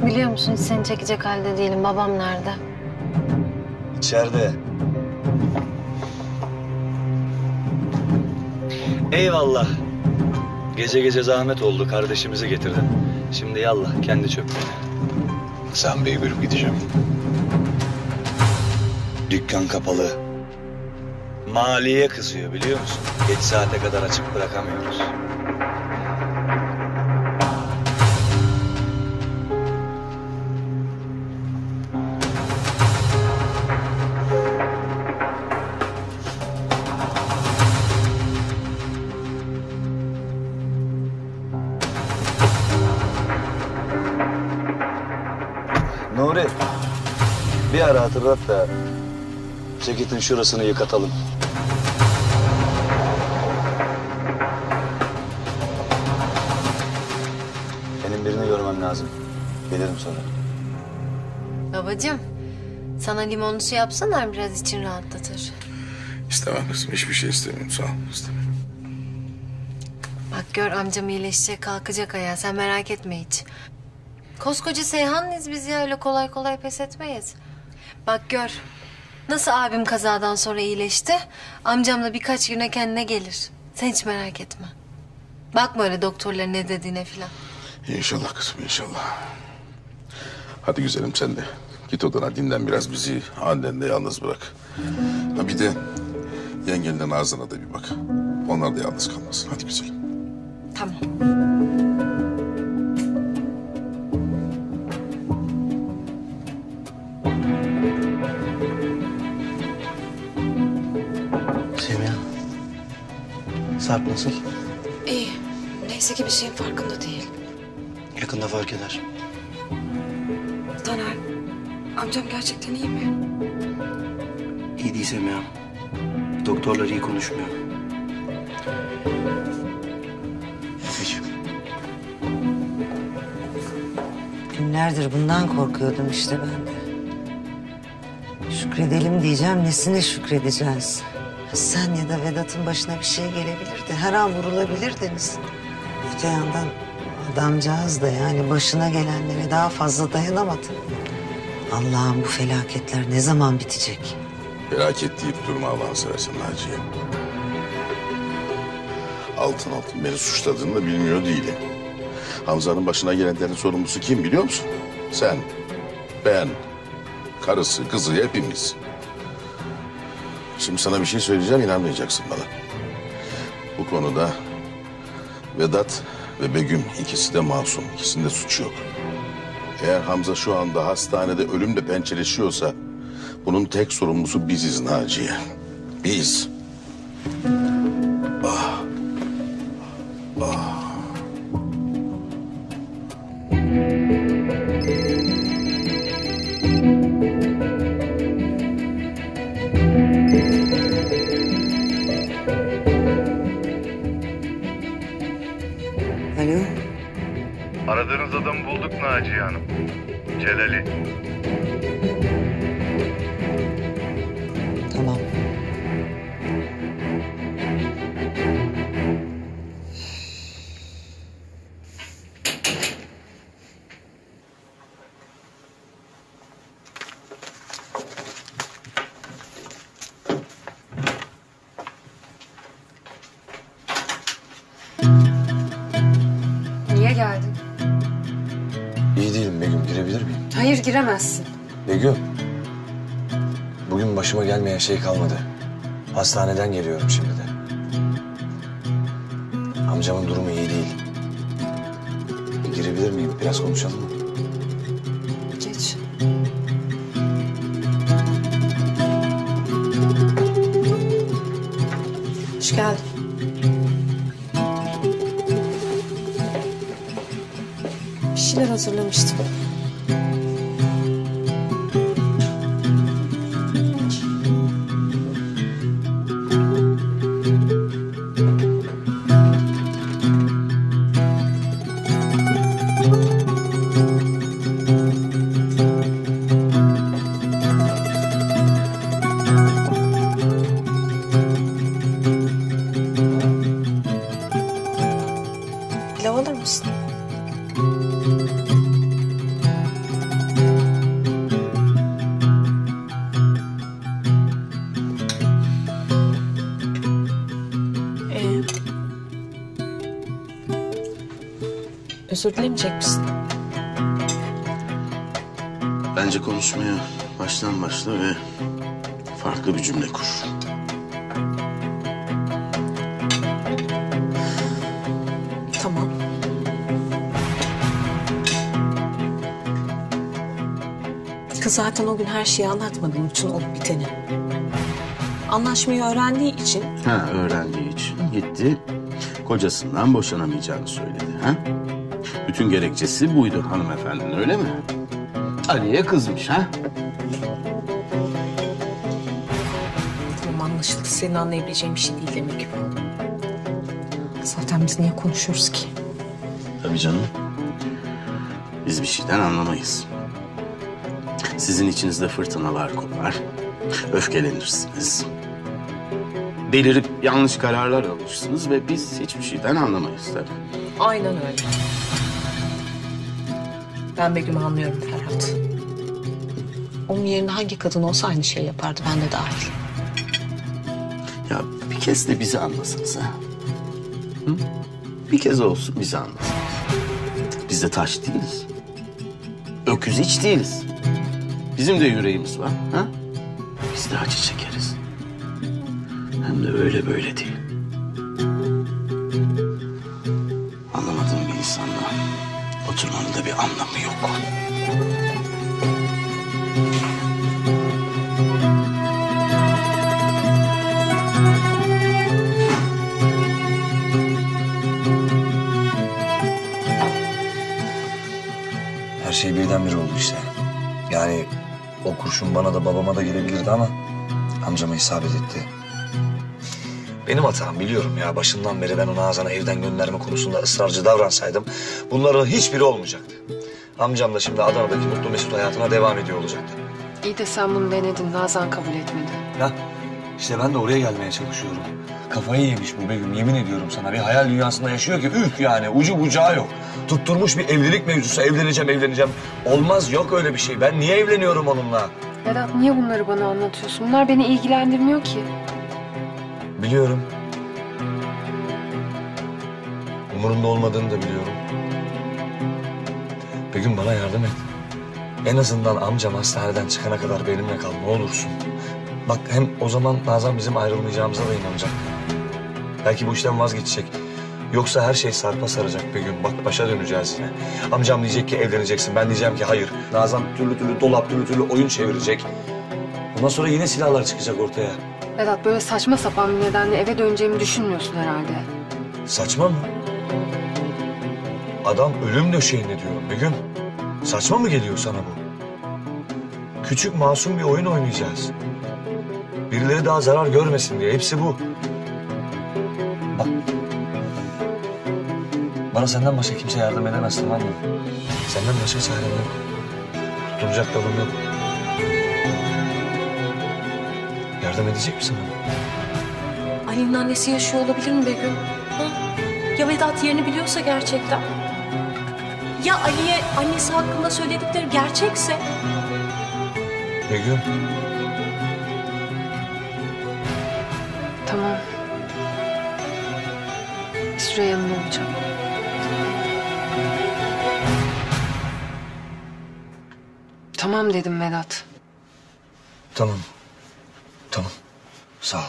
Biliyor musun seni çekecek halde değilim. Babam nerede? İçeride. Eyvallah. Gece gece zahmet oldu. Kardeşimizi getirdin. Şimdi yallah kendi çöplüğüne. Sami Bey'i görüp gideceğim. Dükkan kapalı. Maliye kızıyor biliyor musun? Geç saate kadar açık bırakamıyoruz. Hatırlat da ceketin şurasını yıkatalım. Benim birini görmem lazım. Gelirim sonra. Babacığım, sana limonlu su yapsana biraz için rahatlatır. İstemem kızım, hiçbir şey istemiyorum. Sağ ol, istemem. Bak gör amcam iyileşecek, kalkacak ayağa. Sen merak etme hiç. Koskoca Seyhanlıyız biz ya, öyle kolay kolay pes etmeyiz. Bak gör, nasıl abim kazadan sonra iyileşti, amcamla birkaç güne kendine gelir. Sen hiç merak etme. Bakma öyle doktorların ne dediğine filan. İnşallah kızım, inşallah. Hadi güzelim sen de. Git odana dinlen biraz bizi, annenle yalnız bırak. Ha bir de yengenle Nazan'a da bir bak. Onlar da yalnız kalmasın, hadi güzelim. Tamam. Sarp nasıl? İyi. Neyse ki bir şeyin farkında değil. Yakında fark eder. Taner, amcam gerçekten iyi mi? İyi değil Semih. Doktorlar iyi konuşmuyor. Efeciğim. Günlerdir bundan korkuyordum işte ben de. Şükredelim diyeceğim, nesine şükredeceğiz? Sen ya da Vedat'ın başına bir şey gelebilirdi. Her an vurulabilirdiniz. Öte yandan adamcağız da yani başına gelenlere daha fazla dayanamadı. Allah'ım bu felaketler ne zaman bitecek? Felaket deyip durma Allah'ını seversen Naciye. Altın altın beni suçladığını da bilmiyor değilim. Hamza'nın başına gelenlerin sorumlusu kim biliyor musun? Sen, ben, karısı, kızı, hepimiz. Şimdi sana bir şey söyleyeceğim, inanmayacaksın bana. Bu konuda Vedat ve Begüm ikisi de masum, ikisinde suç yok. Eğer Hamza şu anda hastanede ölümle pençeleşiyorsa bunun tek sorumlusu biziz Naciye. Biz. Ah. Ah. Aradığınız adamı bulduk Naciye Hanım. Celal'i. Tamam. Niye geldin? İyi değilim Begüm, girebilir miyim? Hayır, giremezsin. Begüm, bugün başıma gelmeyen şey kalmadı. Hastaneden geliyorum şimdi de. Amcamın durumu iyi değil. Girebilir miyim? Biraz konuşalım mı? Geç. Hoş geldin. Bir şeyler hazırlamıştım. Pilav alır mısın? Özür dilemeyecek misin? Bence konuşmaya baştan başla ve farklı bir cümle kur. Tamam. Kız zaten o gün her şeyi anlatmadığım için olup biteni. Anlaşmayı öğrendiği için... Ha, öğrendiği için. Hı. Gitti, kocasından boşanamayacağını söyledi. Ha? Bütün gerekçesi buydu hanımefendinin, öyle mi? Ali'ye kızmış, ha? Tamam, anlaşıldı. Senin anlayabileceğin bir şey değil demek ki. Zaten biz niye konuşuyoruz ki? Tabii canım. Biz bir şeyden anlamayız. Sizin içinizde fırtınalar kopar, öfkelenirsiniz. Delirip yanlış kararlar alırsınız ve biz hiçbir şeyden anlamayız tabii. Aynen öyle. Ben Begüm'ü anlıyorum Ferhat. Onun yerine hangi kadın olsa aynı şey yapardı, ben de dahil. Ya bir kez de bizi anlasanız ha. Hı? Bir kez olsun bizi anlasanız. Biz de taş değiliz. Öküz hiç değiliz. Bizim de yüreğimiz var. Ha? Biz de acı çekeriz. Hem de öyle böyle değil. Anlamadığım bir insanla oturmanın da bir anlamı yok. Her şey birdenbire oldu işte. Yani o kurşun bana da babama da gelebilirdi ama amcama isabet etti. Benim hatam, biliyorum ya. Başından beri ben o Nazan'ı evden gönderme konusunda ısrarcı davransaydım bunların hiçbiri olmayacaktı. Amcam da şimdi Adana'daki mutlu mesut hayatına devam ediyor olacaktı. İyi de sen bunu denedin, Nazan kabul etmedi. Ya işte ben de oraya gelmeye çalışıyorum. Kafayı yemiş bu Begüm, yemin ediyorum sana. Bir hayal dünyasında yaşıyor ki üf yani, ucu bucağı yok. Tutturmuş bir evlilik mevzusu, evleneceğim evleneceğim. Olmaz, yok öyle bir şey. Ben niye evleniyorum onunla? Vedat, niye bunları bana anlatıyorsun? Bunlar beni ilgilendirmiyor ki. Biliyorum. Umurumda olmadığını da biliyorum. Begüm bana yardım et. En azından amcam hastaneden çıkana kadar benimle kal, ne olursun. Bak hem o zaman Nazan bizim ayrılmayacağımıza da inanacak. Belki bu işten vazgeçecek. Yoksa her şey sarpa saracak Begüm. Bak başa döneceğiz yine. Amcam diyecek ki evleneceksin. Ben diyeceğim ki hayır. Nazan türlü türlü dolap, türlü türlü oyun çevirecek. Ondan sonra yine silahlar çıkacak ortaya. Vedat böyle saçma sapan bir nedenle eve döneceğimi düşünmüyorsun herhalde. Saçma mı? Adam ölüm döşeğinde diyorum Begüm. Saçma mı geliyor sana bu? Küçük masum bir oyun oynayacağız. Birileri daha zarar görmesin diye. Hepsi bu. Bak. Bana senden başka kimse yardım edemez, tamam mı? Senden başka çarem yok. Tutunacak dalım yok. Yardım edecek misin bana? Ali'nin annesi yaşıyor olabilir mi Begüm? Ha? Ya Vedat yerini biliyorsa gerçekten? Ya Ali'ye annesi hakkında söyledikleri gerçekse? Begüm. Tamam. Bir süre yanında olacağım. Tamam dedim Vedat. Tamam. Tamam. Sağ ol.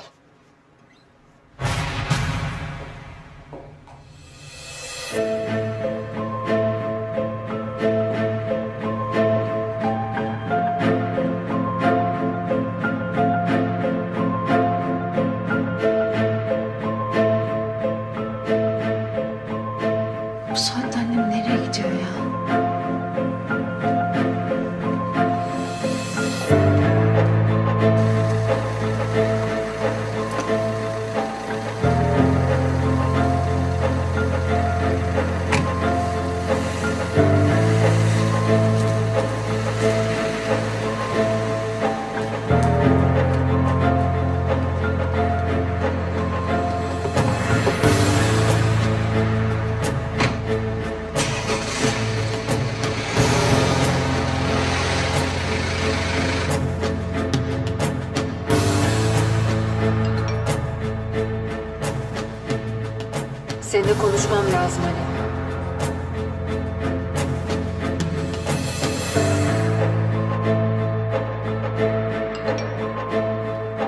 Seninle konuşmam lazım Ali.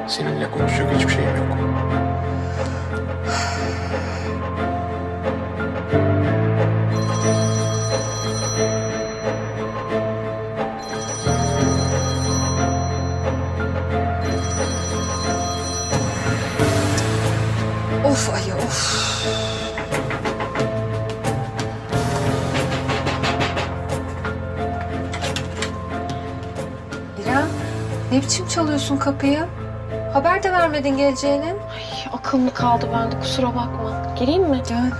Seninle konuşacak hiçbir şeyim yok. Of Ali of. Ne biçim çalıyorsun kapıyı? Haber de vermedin geleceğini. Ay, akıllı kaldı bende, kusura bakma. Gireyim mi? Gel.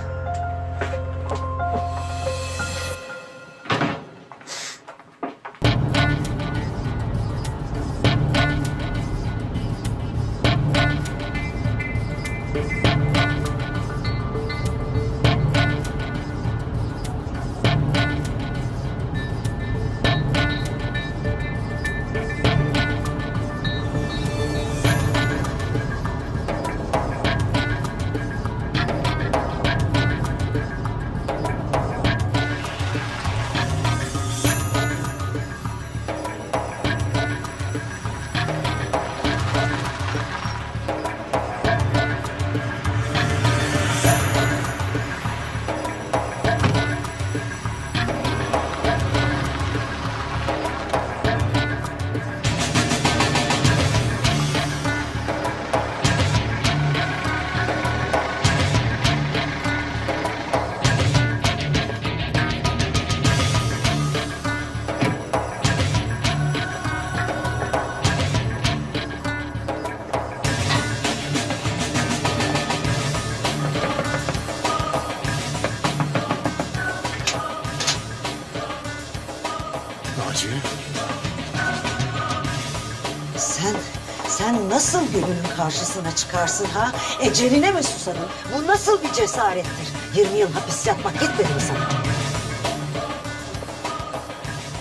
Nasıl Gönül'ün karşısına çıkarsın ha? Eceline mi susadın? Bu nasıl bir cesarettir? Yirmi yıl hapis yatmak yetmedi mi sana?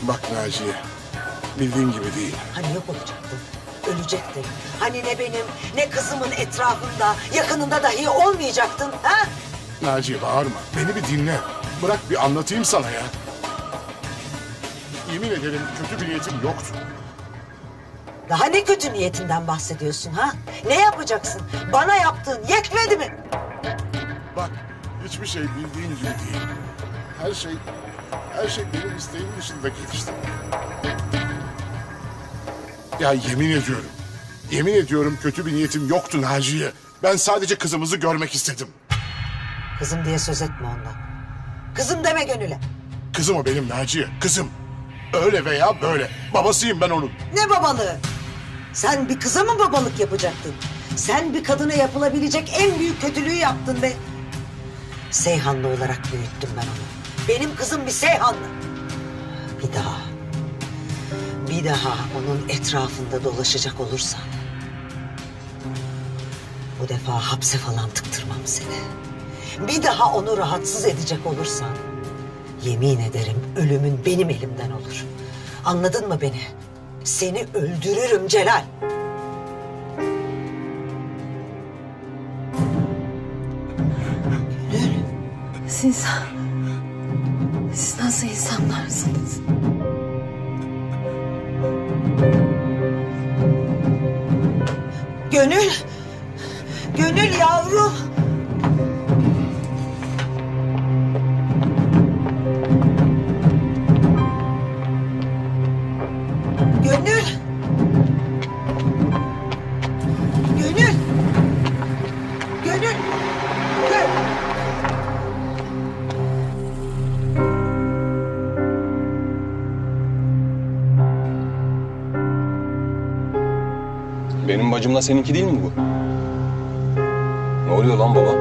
Bak Naciye, bildiğin gibi değil. Hani yok olacaktın, ölecektin. Hani ne benim, ne kızımın etrafında, yakınında dahi olmayacaktın ha? Naciye bağırma, beni bir dinle. Bırak bir anlatayım sana ya. yemin ederim kötü bir niyetim yoktu. Daha ne kötü niyetinden bahsediyorsun ha? Ne yapacaksın? Bana yaptığın yetmedi mi? Bak, hiçbir şey bildiğin gibi değil. Her şey, her şey benim isteğim dışında gelişti. Ya yemin ediyorum, yemin ediyorum kötü bir niyetim yoktu Naciye. Ben sadece kızımızı görmek istedim. Kızım diye söz etme ondan. Kızım deme Gönül'e. Kızım o benim Naciye, kızım. Öyle veya böyle. Babasıyım ben onun. Ne babalığı? Sen bir kıza mı babalık yapacaktın? Sen bir kadına yapılabilecek en büyük kötülüğü yaptın be. Seyhanlı olarak büyüttüm ben onu. Benim kızım bir Seyhanlı. Bir daha, bir daha onun etrafında dolaşacak olursan... bu defa hapse falan tıktırmam seni. Bir daha onu rahatsız edecek olursan... yemin ederim ölümün benim elimden olur. Anladın mı beni? Seni öldürürüm Celal. Gönül. Siz insan... siz nasıl insanlarsınız? Gönül. Gönül yavrum. Benim bacımla seninki değil mi bu? Ne oluyor lan baba?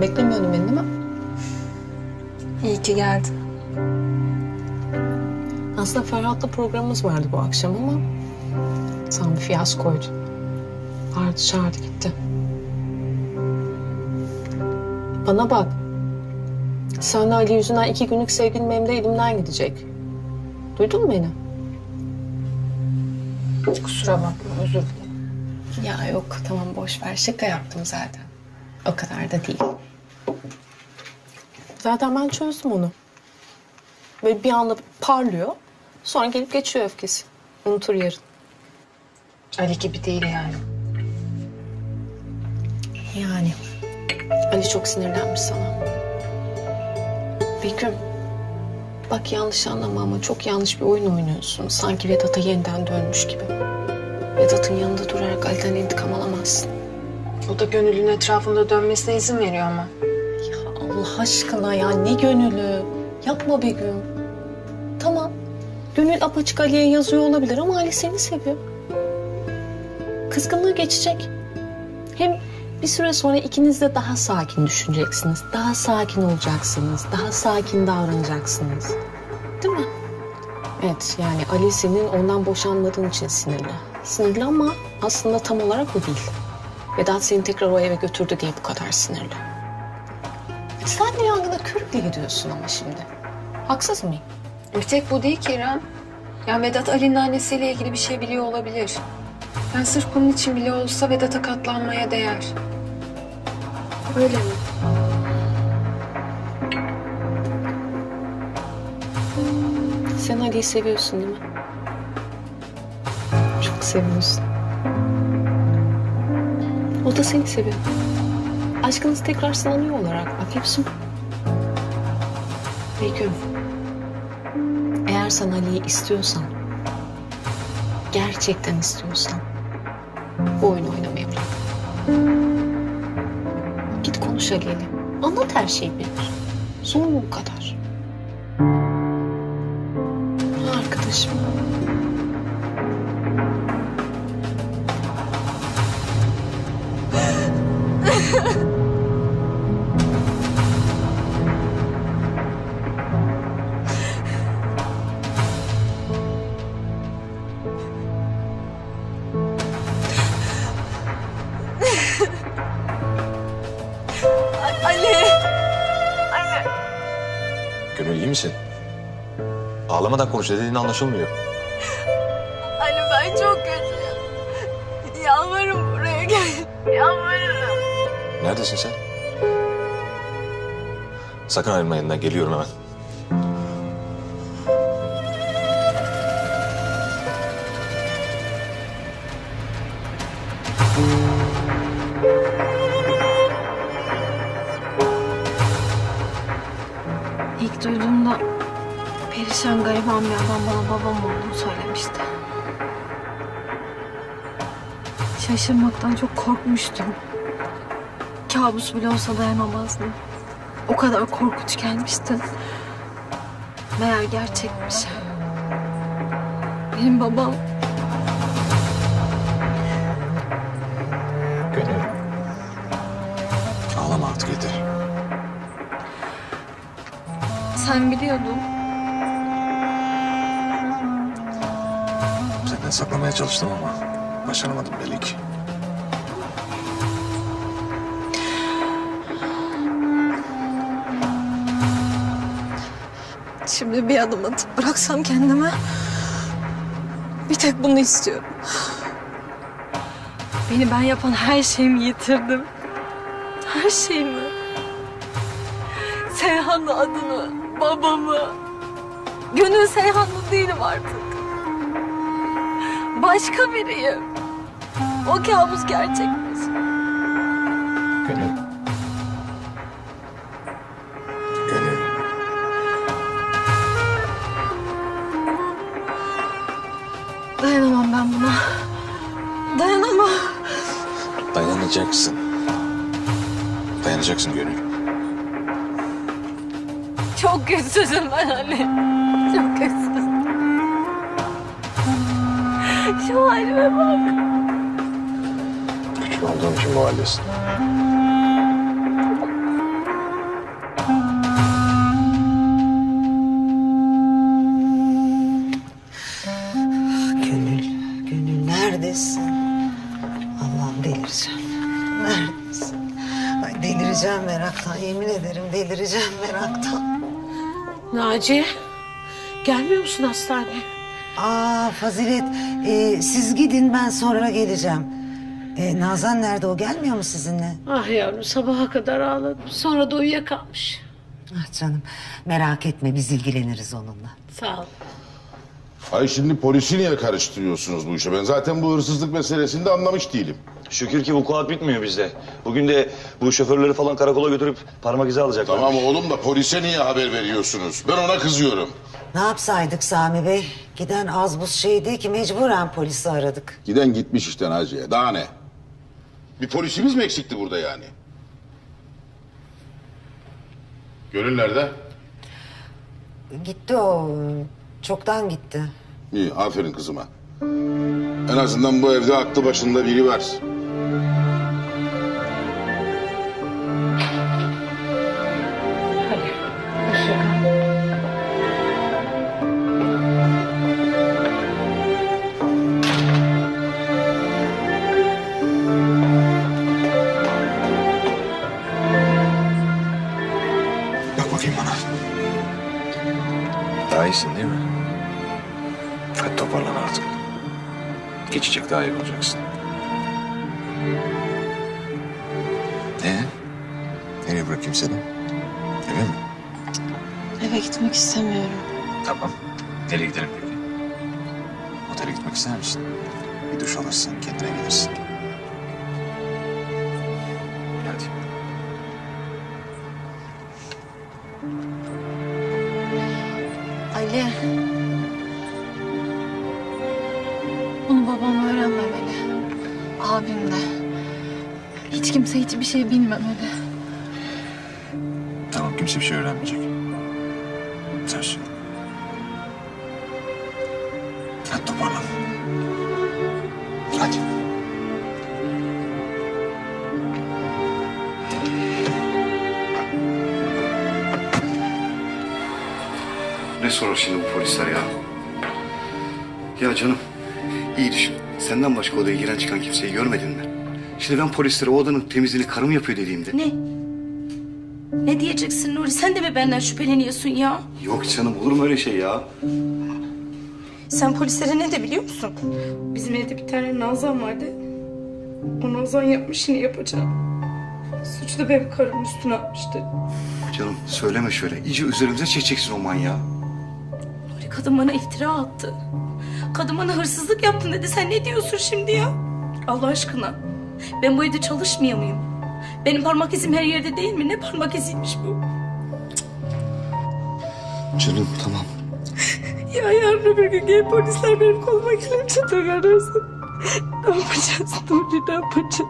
Beklemiyordun beni değil mi? İyi ki geldin. Aslında Ferhat'la programımız vardı bu akşam ama... tam bir fiyaskoydu. Vardı çağırdı gitti. Bana bak. Senle Ali yüzünden iki günlük sevgilim benim de elimden gidecek. Duydun mu beni? Kusura bakma, özür dilerim. Ya yok, tamam boş ver. Şaka yaptım zaten. O kadar da değil. Zaten ben çözdüm onu. Böyle bir anda parlıyor. Sonra gelip geçiyor öfkesi. Unutur yarın. Ali gibi değil yani. Yani. Ali çok sinirlenmiş sana. Begüm, bak yanlış anlama ama çok yanlış bir oyun oynuyorsun. Sanki Vedat'a yeniden dönmüş gibi. Vedat'ın yanında durarak Ali'den intikam alamazsın. O da Gönül'ün etrafında dönmesine izin veriyor ama. Ya Allah aşkına ya, ne Gönül'ü? Yapma Begüm. Tamam, Gönül apaçık Ali'ye yazıyor olabilir ama Ali seni seviyor. Kızgınlığı geçecek. Hem... bir süre sonra ikiniz de daha sakin düşüneceksiniz. Daha sakin olacaksınız. Daha sakin davranacaksınız. Değil mi? Evet, yani Ali senin ondan boşanmadığın için sinirli. Sinirli ama aslında tam olarak o değil. Vedat seni tekrar o eve götürdü diye bu kadar sinirli. Sen de yangına körükle gidiyorsun ama şimdi. Haksız mıyım? Bir tek bu değil ki İrem. Yani Vedat Ali'nin annesiyle ilgili bir şey biliyor olabilir. Ben sırf bunun için bile olsa Vedat'a katlanmaya değer. Öyle mi? Sen Ali'yi seviyorsun değil mi? Çok seviyorsun. O da seni seviyor. Aşkınız tekrar sınanıyor olarak bak hepsi. Begüm. Eğer sen Ali'yi istiyorsan, gerçekten istiyorsan bu oyunu oynamayı bırak. Git konuş Ali'yle. Anlat her şeyi bilir. Son bu kadar. Arkadaşım. Ağlamadan konuş dediğin anlaşılmıyor. Ali ben çok kötüyüm. Yalvarırım buraya gel. Yalvarırım. Neredesin sen? Sakın ayrılma elinden. Geliyorum hemen. İlk duyduğumda perişan gariban bir adam bana babam olduğunu söylemişti. Şaşırmaktan çok korkmuştum. Kabus bile olsa dayanamazdım. O kadar korkunç gelmişti. Meğer gerçekmiş. Benim babam... Gönül. Ağlama artık, yeter. Sen biliyordun. Senden saklamaya çalıştım ama başaramadım belli ki. Şimdi bir adım atıp bıraksam kendime, bir tek bunu istiyorum. Beni ben yapan her şeyimi yitirdim. Her şeyimi. Seyhanlı adını, babamı. Gönül Seyhanlı değilim artık. Başka biriyim. O kabus gerçekmiş. Gönül. Dayanamam ben buna. Dayanamam. Dayanacaksın. Dayanacaksın Gönül. Çok güçsüzüm ben Ali. Çok güçsüzüm. Şu halime bak. Küçük olduğum için bu haldesin. Yemin ederim delireceğim meraktan. Naciye, gelmiyor musun hastaneye? Aa Fazilet, e, siz gidin ben sonra geleceğim. E, Nazan nerede, o gelmiyor mu sizinle? Ah yavrum, sabaha kadar ağladım. Sonra da uyuyakalmış. Ah canım, merak etme, biz ilgileniriz onunla. Sağ ol. Ay şimdi polisi niye karıştırıyorsunuz bu işe? Ben zaten bu hırsızlık meselesini de anlamış değilim. Şükür ki vukuat bitmiyor bizde. Bugün de bu şoförleri falan karakola götürüp parmak izi alacaklar. Tamam oğlum da polise niye haber veriyorsunuz? Ben ona kızıyorum. Ne yapsaydık Sami Bey? Giden az buz şey değil ki, mecburen polisi aradık. Giden gitmiş işte Naciye. Daha ne? Bir polisimiz mi eksikti burada yani? Gönül nerede? Gitti o. Çoktan gitti. İyi, aferin kızıma. En azından bu evde aklı başında biri var. Bak bakayım bana. Daha iyisin değil mi? Hadi toparlan artık. Geçecek, daha iyi olacaksın. Ne? Nereye bırakayım seni? Eve mi? Eve gitmek istemiyorum. Tamam. Nereye gidelim peki? Otele gitmek ister misin? Bir duş alırsın, kendine gelirsin. Hadi. Bunu babam öğrenmemeli. Abim de. Hiç kimse hiçbir şey bilmemeli. Tamam, kimse bir şey öğrenmeyecek. Sen söyle. Hadi toparlan. Hadi. Ne sorar şimdi bu polisler ya? Ya canım, iyi düşün. Senden başka odaya giren çıkan kimseyi görmedin mi? Şimdi ben polislere o odanın temizliğini karım yapıyor dediğimde... Ne? Ne diyeceksin Nuri? Sen de mi benden şüpheleniyorsun ya? Yok canım, olur mu öyle şey ya? Sen polislere ne de biliyor musun? Bizim evde bir tane Nazan vardı. O Nazan yapmış, yine yapacağım. suçlu benim karım üstüne atmıştı. Canım söyleme şöyle. İyice üzerimize çekeceksin o manyağı. Nuri, kadın bana iftira attı. Kadın bana hırsızlık yaptın dedi. Sen ne diyorsun şimdi ya? Allah aşkına. Ben bu evde çalışmıyor muyum? Benim parmak izim her yerde değil mi? Ne parmak iziymiş bu? Canım tamam. Ya yarın öbür gün gelip polisler benim koluma kelepçe takarlarsa ne yapacağız? Nuri, ne yapacağız?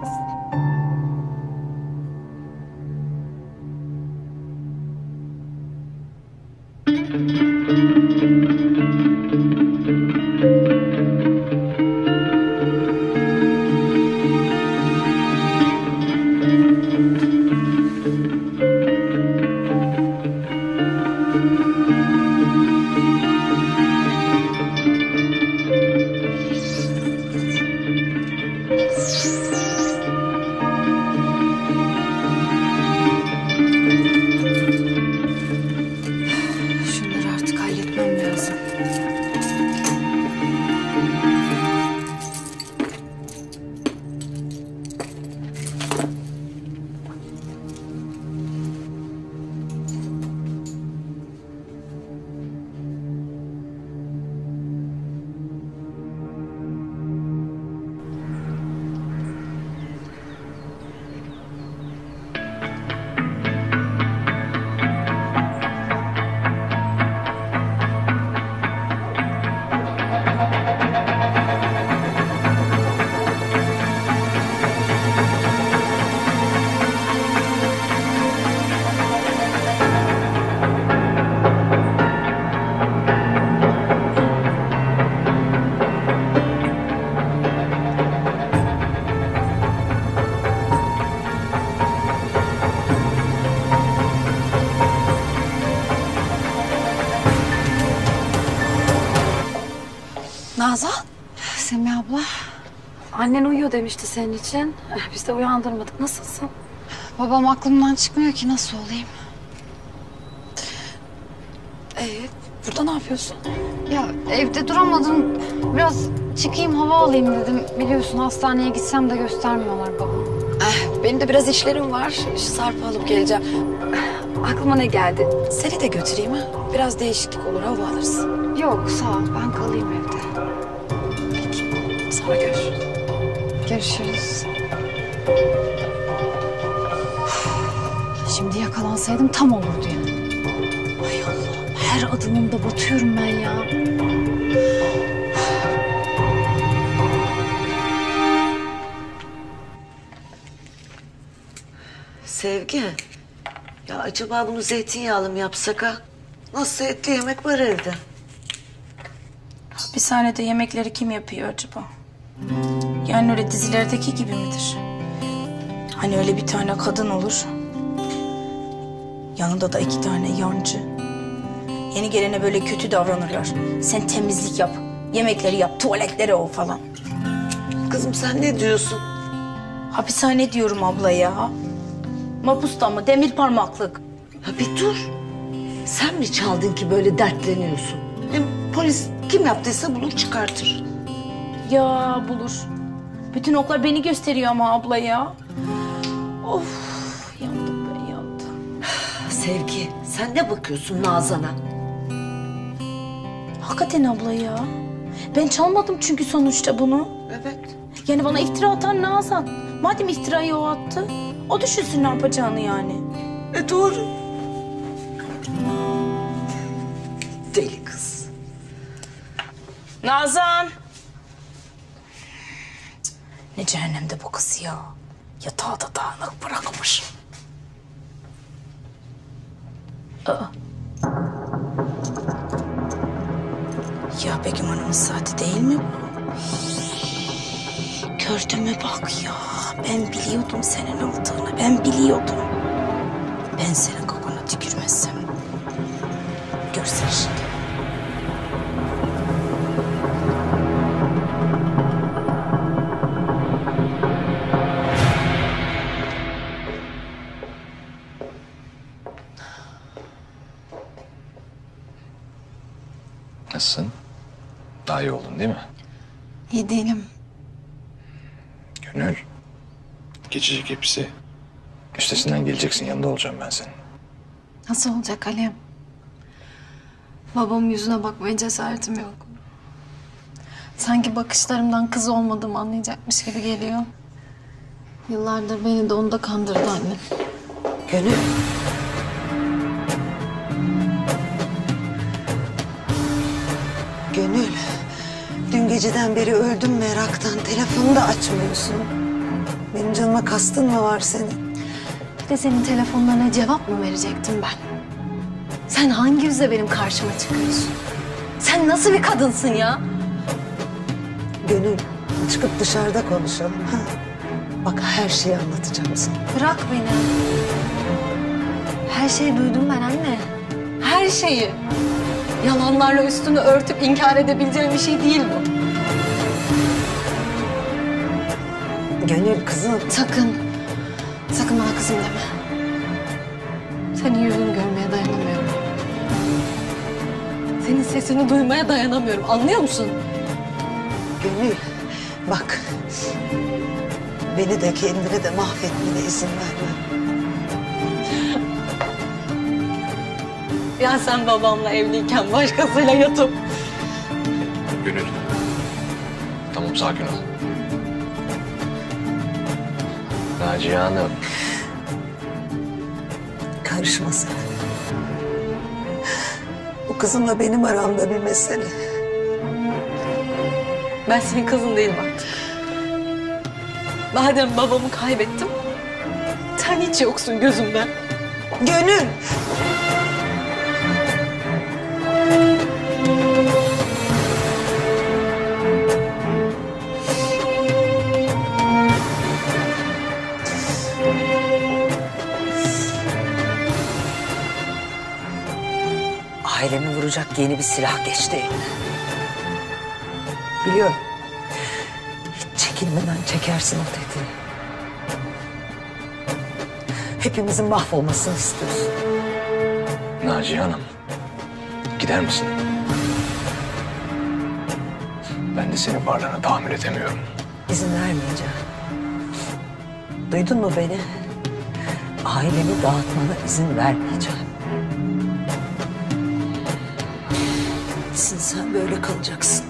Annen uyuyor demişti senin için. Biz de uyandırmadık. Nasılsın? Babam aklımdan çıkmıyor ki, nasıl olayım? Ee, burada ne yapıyorsun? Ya evde duramadım. Biraz çıkayım hava alayım dedim. Biliyorsun hastaneye gitsem de göstermiyorlar babam. Eh, benim de biraz işlerim var. Sarp'ı alıp geleceğim. Aklıma ne geldi? Seni de götüreyim ha. Biraz değişiklik olur, hava alırsın. Yok sağ ol, ben kalayım evde. Peki, sonra görüşürüz. Görüşürüz. Şimdi yakalansaydım tam olurdu ya. Ay Allah, her adımımda batıyorum ben ya. Sevgi, ya acaba bunu zeytinyağlı mı yapsak ha? Nasıl etli yemek var evde? Hapishanede yemekleri kim yapıyor acaba? Yani öyle dizilerdeki gibi midir? Hani öyle bir tane kadın olur, yanında da iki tane yancı. Yeni gelene böyle kötü davranırlar. Sen temizlik yap, yemekleri yap, tuvaletleri ol falan. Kızım sen ne diyorsun? Hapishane diyorum abla ya. Mapusta mı, demir parmaklık? Ha bir dur. Sen mi çaldın ki böyle dertleniyorsun? Hem polis kim yaptıysa bulur çıkartır. Ya bulur. Bütün oklar beni gösteriyor ama abla ya. Of, yandım ben yandım. Sevgi, sen ne bakıyorsun Nazan'a? Hakikaten abla ya. Ben çalmadım çünkü sonuçta bunu. Evet. Yani bana iftira atan Nazan. Madem iftirayı o attı, o düşünsün ne yapacağını yani. E doğru. Deli kız. Nazan! Ne cehennemde bu kız ya. Yatağı da dağınık bırakmış. Aa. Ya Begüm Hanım'ın saati değil mi bu? Gördüğüme bak ya. Ben biliyordum senin aldığını. Ben biliyordum. Ben senin kokona tükürmezsem. Görsen şimdi. Nasılsın? Daha iyi oldun değil mi? İyi değilim. Gönül. Geçecek hepsi. Üstesinden geleceksin, yanında olacağım ben senin. Nasıl olacak Ali'm? Babamın yüzüne bakmaya cesaretim yok. Sanki bakışlarımdan kız olmadığımı anlayacakmış gibi geliyor. Yıllardır beni de onu da kandırdı annem. Gönül. Gönül. Dün geceden beri öldüm meraktan. Telefonu da açmıyorsun. Benim canıma kastın mı var senin? Bir de senin telefonlarına cevap mı verecektim ben? Sen hangi yüzle benim karşıma çıkıyorsun? Sen nasıl bir kadınsın ya? Gönül, çıkıp dışarıda konuşalım. Ha? Bak her şeyi anlatacağım sana. Bırak beni. Her şeyi duydum ben anne. Her şeyi. Yalanlarla üstünü örtüp inkar edebileceğim bir şey değil bu. Gönül kızım. Sakın. Sakın bana kızım deme. Senin yüzünü görmeye dayanamıyorum. Senin sesini duymaya dayanamıyorum. Anlıyor musun? Gönül bak. Beni de kendini de mahvetmene izin verme. Ya sen babamla evliyken başkasıyla yatıp... Gönül. Tamam sakin ol. Naciye Hanım. Karışma sen. Bu kızımla benim aramda bir mesele. Ben senin kızın değilim artık. Madem babamı kaybettim, sen hiç yoksun gözümden. Gönül! Ailemi vuracak yeni bir silah geçti eline. Biliyorum. Hiç çekinmeden çekersin o tetiği. Hepimizin mahvolmasını istiyorsun. Naciye Hanım, gider misin? Ben de senin varlığına tahammül edemiyorum. İzin vermeyeceğim. Duydun mu beni? Ailemi dağıtmana izin vermeyeceğim. Sen böyle kalacaksın.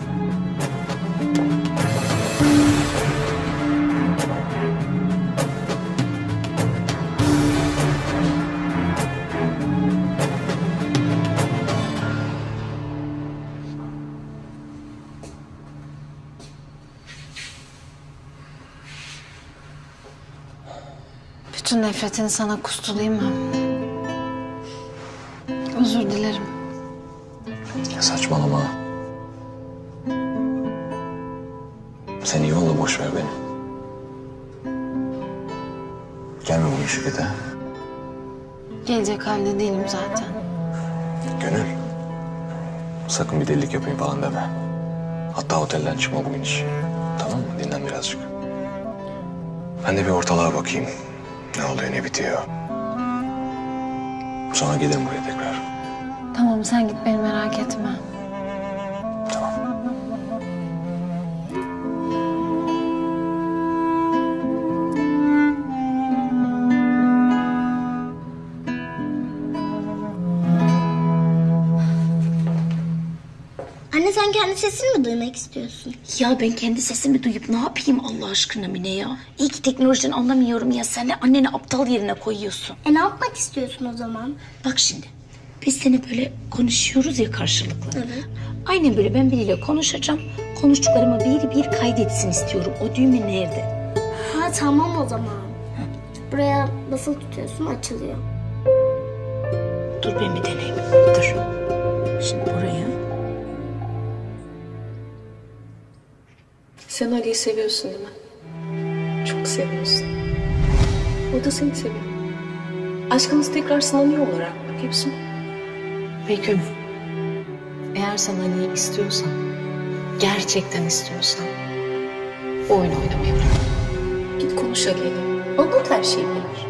Bütün nefretini sana kustu değil mi? Özür dilerim. Ya saçmalama. Sen iyi ol da boş ver beni. Gelme bu şirkete. Gelecek halde değilim zaten. Gönül. Sakın bir delilik yapayım falan deme. Hatta otelden çıkma bugün hiç. Tamam mı? Dinlen birazcık. Ben de bir ortalığa bakayım. Ne oluyor, ne bitiyor. Sonra gelirim buraya tekrar. Tamam, sen git, beni merak etme. Tamam. Anne, sen kendi sesini mi duymak istiyorsun? Ya ben kendi sesimi duyup ne yapayım Allah aşkına Mine ya? İyi ki teknolojiden anlamıyorum ya, sen de anneni aptal yerine koyuyorsun. E ne yapmak istiyorsun o zaman? Bak şimdi. Biz seni böyle konuşuyoruz ya karşılıklı. Evet. Aynen böyle ben biriyle konuşacağım. Konuştuklarımı bir bir kaydetsin istiyorum. O düğme nerede? Ha tamam o zaman. Ha. Buraya basılı tutuyorsun açılıyor. Dur ben bir deneyeyim. Dur. Şimdi buraya. Sen Ali'yi seviyorsun değil mi? Çok seviyorsun. O da seni seviyor. Aşkınız tekrar sınanıyor olarak bak hepsini. Begüm, eğer sen Ali'yi istiyorsan, gerçekten istiyorsan, oyun oynamayı bırak. Git konuş Ali'yle, anlat her şeyi bilir.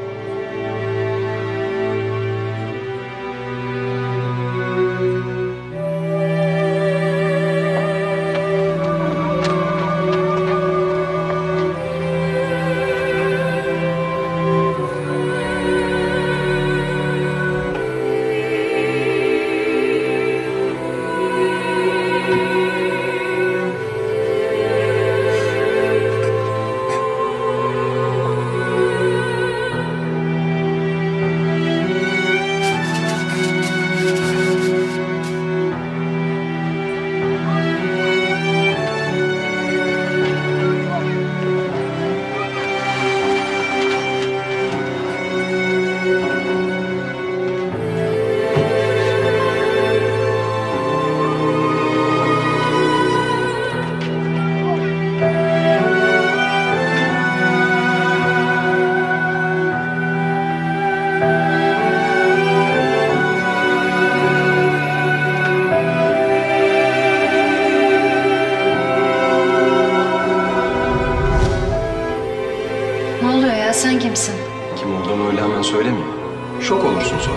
Vedat, sen kimsin? Kim olduğumu öyle hemen söylemeyeyim. Şok olursun sonra.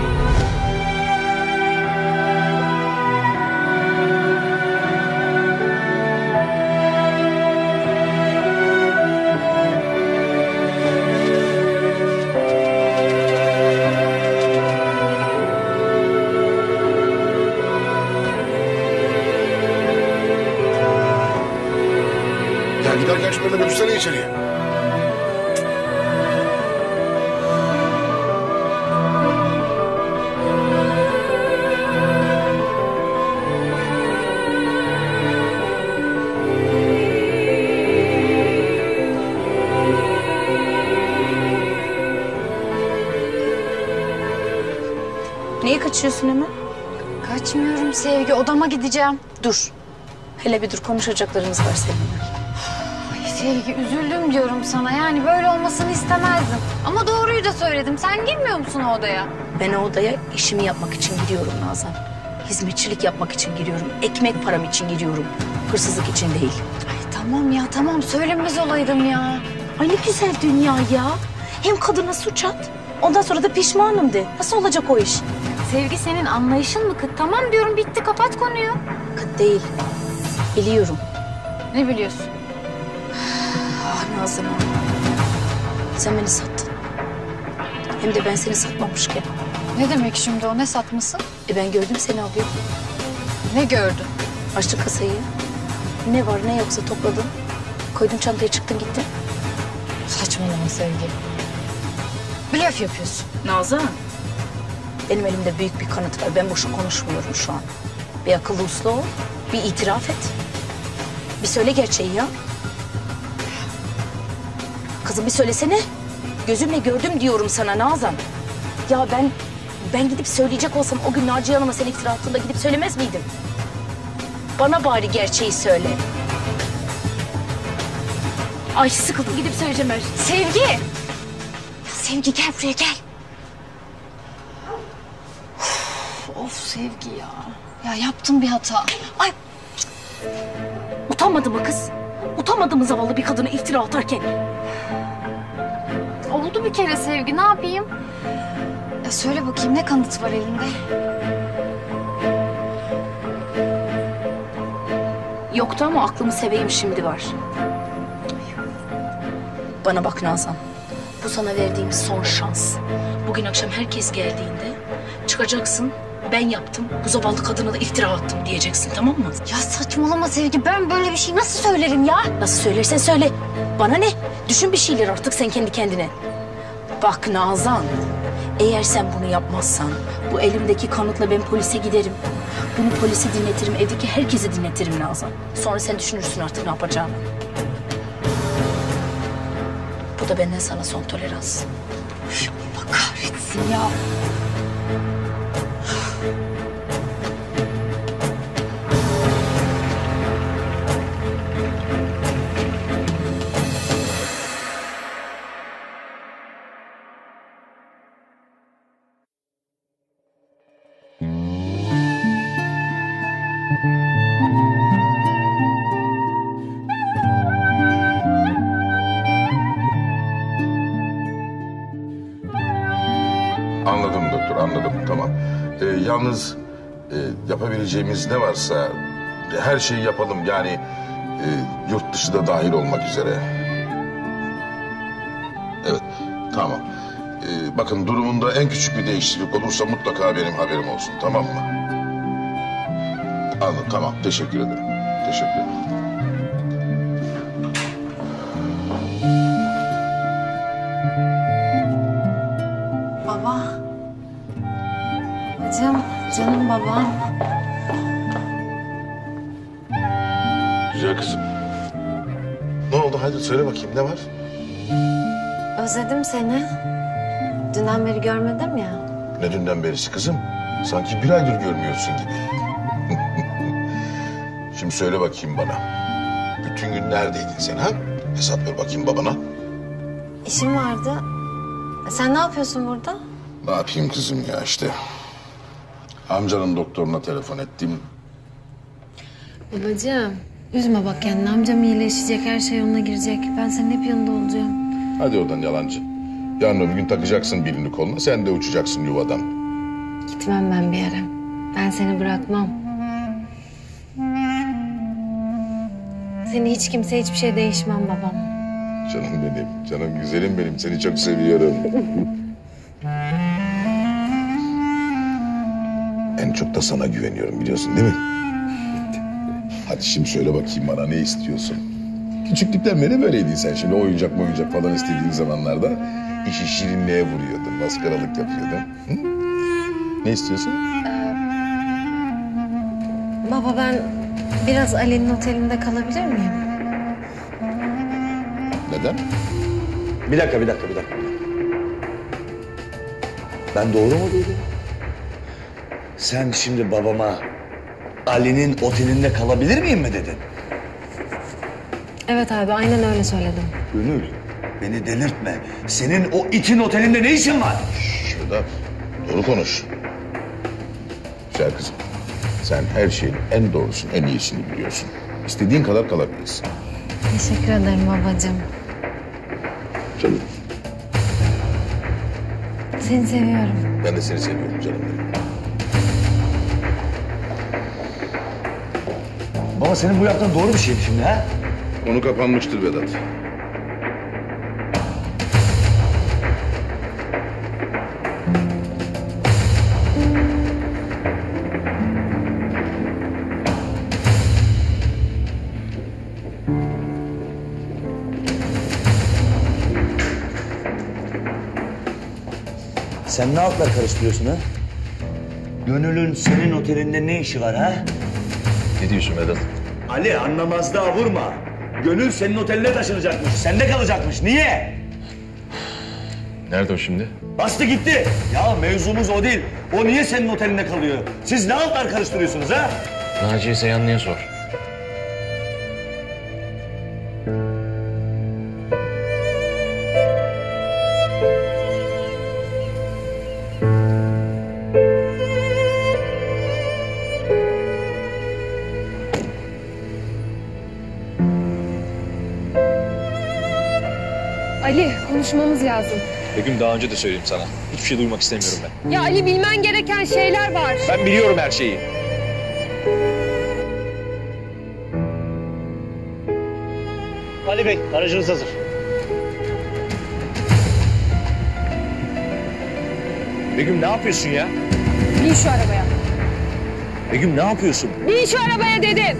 Niye kaçıyorsun hemen? Kaçmıyorum Sevgi, odama gideceğim. Dur, hele bir dur, konuşacaklarımız var seninle. Ay Sevgi, üzüldüm diyorum sana, yani böyle olmasını istemezdim. Ama doğruyu da söyledim, sen girmiyor musun o odaya? Ben o odaya işimi yapmak için gidiyorum Nazan. Hizmetçilik yapmak için giriyorum, ekmek param için giriyorum. Hırsızlık için değil. Ay tamam ya, tamam, söylemez olaydım ya. Ay ne güzel dünya ya. Hem kadına suç at, ondan sonra da pişmanım de. Nasıl olacak o iş? Sevgi, senin anlayışın mı kıt? Tamam diyorum, bitti, kapat konuyu. Kıt değil, biliyorum. Ne biliyorsun? Ah Nazan, sen beni sattın. Hem de ben seni satmamışken. Ne demek şimdi o, ne satması? E ben gördüm seni abi. Ne gördün? Açtın kasayı, ne var ne yoksa topladın. Koydun çantaya, çıktın gittin. Saçmalama Sevgi. Blöf yapıyorsun. Nazan. Benim elimde büyük bir kanıt var. Ben boşu konuşmuyorum şu an. Bir akıllı uslu ol, bir itiraf et. Bir söyle gerçeği ya. Kızım bir söylesene. Gözümle gördüm diyorum sana Nazan. Ya ben, ben gidip söyleyecek olsam o gün Naciye Hanım'a sen iftira attığında gidip söylemez miydim? Bana bari gerçeği söyle. Ay sıkıldım, gidip söyleyeceğim her şeyi. Sevgi! Ya Sevgi gel buraya gel. Of Sevgi ya. Ya yaptım bir hata. Ay. Utanmadı mı kız? Utanmadı mı zavallı bir kadına iftira atarken? Oldu bir kere Sevgi, ne yapayım? Ya söyle bakayım, ne kanıt var elinde? Yoktu ama aklımı seveyim şimdi var. Bana bak Nazan. Bu sana verdiğim son şans. Bugün akşam herkes geldiğinde çıkacaksın. Ben yaptım, bu zavallı kadına da iftira attım diyeceksin, tamam mı? Ya saçmalama Sevgi, ben böyle bir şey nasıl söylerim ya? Nasıl söylersen söyle. Bana ne? Düşün bir şeyler artık sen kendi kendine. Bak Nazan, eğer sen bunu yapmazsan bu elimdeki kanıtla ben polise giderim. Bunu polise dinletirim, evdeki herkese dinletirim Nazan. Sonra sen düşünürsün artık ne yapacağını. Bu da benden sana son tolerans. Allah kahretsin ya. Yalnız e, yapabileceğimiz ne varsa her şeyi yapalım, yani e, yurt dışı da dahil olmak üzere. Evet, tamam. E, bakın durumunda en küçük bir değişiklik olursa mutlaka benim haberim olsun, tamam mı? Anladım, tamam. Teşekkür ederim. Teşekkür ederim. Canım babam. Güzel kızım. Ne oldu? Hadi söyle bakayım, ne var? Özledim seni. Dünden beri görmedim ya. Ne dünden berisi kızım? Sanki bir aydır görmüyorsun gibi. Şimdi söyle bakayım bana. Bütün gün neredeydin sen ha? Hesap ver bakayım babana. İşim vardı. Sen ne yapıyorsun burada? Ne yapayım kızım ya işte. Amcanın doktoruna telefon ettim. Babacığım, üzme bak kendini. Amcam iyileşecek, her şey yoluna girecek. Ben senin hep yanında olacağım. Hadi oradan yalancı. Yarın öbür gün takacaksın birini koluna, sen de uçacaksın yuvadan. Gitmem ben bir yere. Ben seni bırakmam. Seni hiç kimse, hiçbir şey değişmem babam. Canım benim, canım güzelim benim. Seni çok seviyorum. En çok da sana güveniyorum, biliyorsun değil mi? Hadi şimdi söyle bakayım bana, ne istiyorsun? Küçüklükten beri böyleydin sen. Şimdi oyuncak mı oyuncak falan istediğin zamanlarda işi şirinliğe vuruyordun, maskaralık yapıyordun. Hı? Ne istiyorsun? Ee, baba ben biraz Ali'nin otelinde kalabilir miyim? Neden? Bir dakika, bir dakika, bir dakika. Ben doğru mu duydum? Sen şimdi babama Ali'nin otelinde kalabilir miyim mi dedin? Evet abi, aynen öyle söyledim. Gönül, beni delirtme. Senin o itin otelinde ne işin var? Şurada doğru konuş. Güzel kızım, sen her şeyin en doğrusunu, en iyisini biliyorsun. İstediğin kadar kalabilirsin. Teşekkür ederim babacığım. Canım. Seni seviyorum. Ben de seni seviyorum canım benim. Baba senin bu yaptığın doğru bir şey mi şimdi ha? Konu kapanmıştır Vedat. Sen ne altlar karıştırıyorsun ha? Gönül'ün senin otelinde ne işi var ha? Ne diyorsun Vedat? Ali anlamazlığa vurma. Gönül senin oteline taşınacakmış. Sende kalacakmış. Niye? Nerede o şimdi? Bastı gitti. Ya mevzumuz o değil. O niye senin otelinde kalıyor? Siz ne altlar karıştırıyorsunuz ha? Naciye Seyhanlı'ya sor. Konuşmamız lazım. Begüm daha önce de söyleyeyim sana. Hiçbir şey duymak istemiyorum ben. Ya Ali bilmen gereken şeyler var. Ben biliyorum her şeyi. Ali Bey aracınız hazır. Begüm ne yapıyorsun ya? Bin şu arabaya. Begüm ne yapıyorsun? Bin şu arabaya dedim.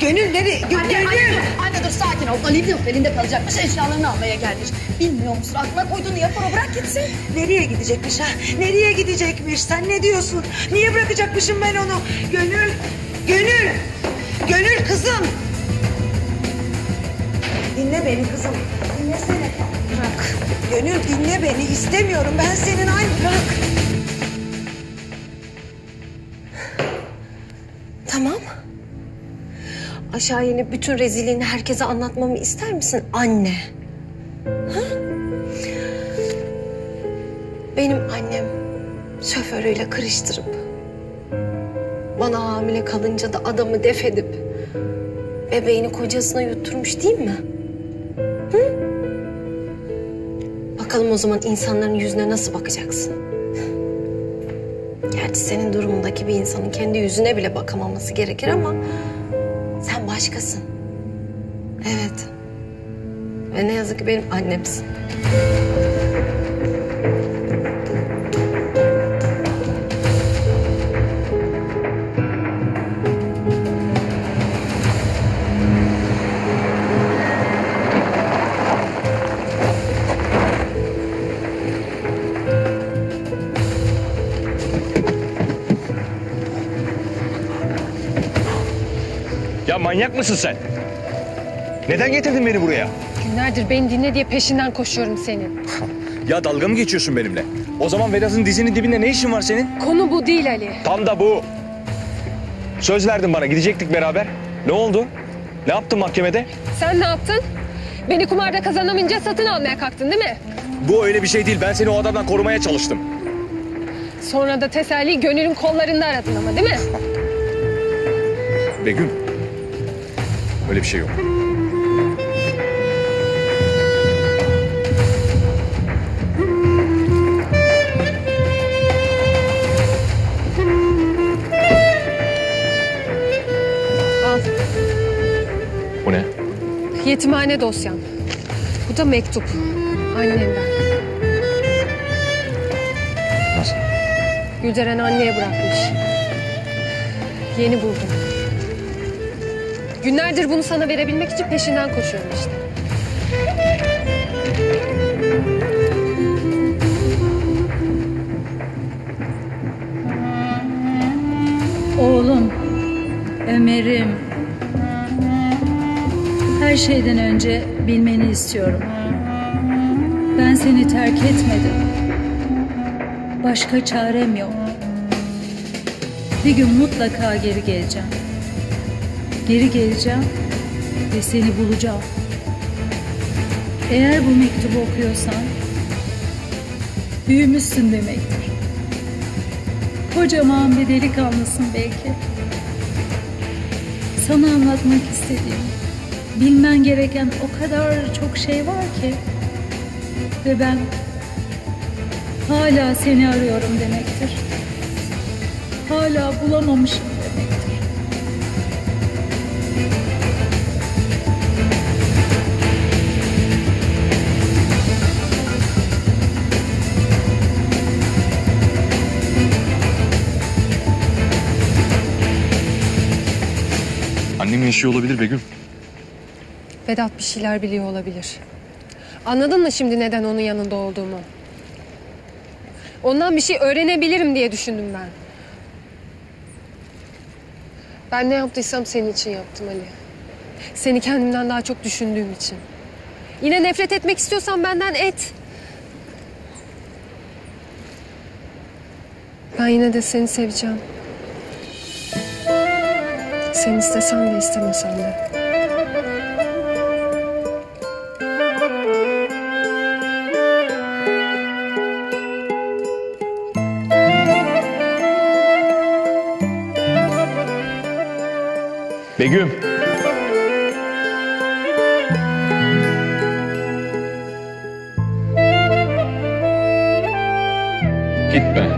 Gönül nereye? Gönül! Anne, anne, anne dur sakin ol. Ali'nin otelinde kalacakmış, eşyalarını almaya gelmiş. Bilmiyor musun? Aklına koyduğunu yapar o, bırak gitsin. Nereye gidecekmiş ha? Nereye gidecekmiş? Sen ne diyorsun? Niye bırakacakmışım ben onu? Gönül! Gönül! Gönül kızım! Dinle beni kızım. Dinlesene. Bırak. Gönül dinle beni. İstemiyorum. Ben senin aynı. Bırak. Tamam. Aşağı inip bütün rezilliğini herkese anlatmamı ister misin anne? Ha? Benim annem şoförüyle karıştırıp bana hamile kalınca da adamı def edip bebeğini kocasına yutturmuş değil mi? Hı? Bakalım o zaman insanların yüzüne nasıl bakacaksın? Gerçi senin durumundaki bir insanın kendi yüzüne bile bakamaması gerekir ama sen başkasın. Evet. Ve ne yazık ki benim annemsin. Ya manyak mısın sen? Neden getirdin beni buraya? Günlerdir beni dinle diye peşinden koşuyorum senin. Ya dalga mı geçiyorsun benimle? O zaman Vedat'ın dizinin dibinde ne işin var senin? Konu bu değil Ali. Tam da bu. Söz verdin bana, gidecektik beraber. Ne oldu? Ne yaptın mahkemede? Sen ne yaptın? Beni kumarda kazanamayınca satın almaya kalktın değil mi? Bu öyle bir şey değil. Ben seni o adamdan korumaya çalıştım. Sonra da teselliyi Gönül'ün kollarında aradın ama değil mi? Begüm, öyle bir şey yok. Bu ne? Yetimhane dosyam. Bu da mektup. Annemden. Nasıl? Gülceren anneye bırakmış. Yeni buldum. Günlerdir bunu sana verebilmek için peşinden koşuyorum işte. Oğlum, Ömer'im. Her şeyden önce bilmeni istiyorum. Ben seni terk etmedim. Başka çarem yok. Bir gün mutlaka geri geleceğim. Geri geleceğim ve seni bulacağım. Eğer bu mektubu okuyorsan büyümüşsün demektir. Kocaman bir delikanlısın belki. Sana anlatmak istediğim, bilmen gereken o kadar çok şey var ki ve ben hala seni arıyorum demektir. Hala bulamamışım demektir. Annemin işi olabilir Begüm. Vedat bir şeyler biliyor olabilir. Anladın mı şimdi neden onun yanında olduğumu? Ondan bir şey öğrenebilirim diye düşündüm ben. Ben ne yaptıysam senin için yaptım Ali. Seni kendimden daha çok düşündüğüm için. Yine nefret etmek istiyorsan benden et. Ben yine de seni seveceğim. Sen istesen de istemesen de. Begüm. Gitme.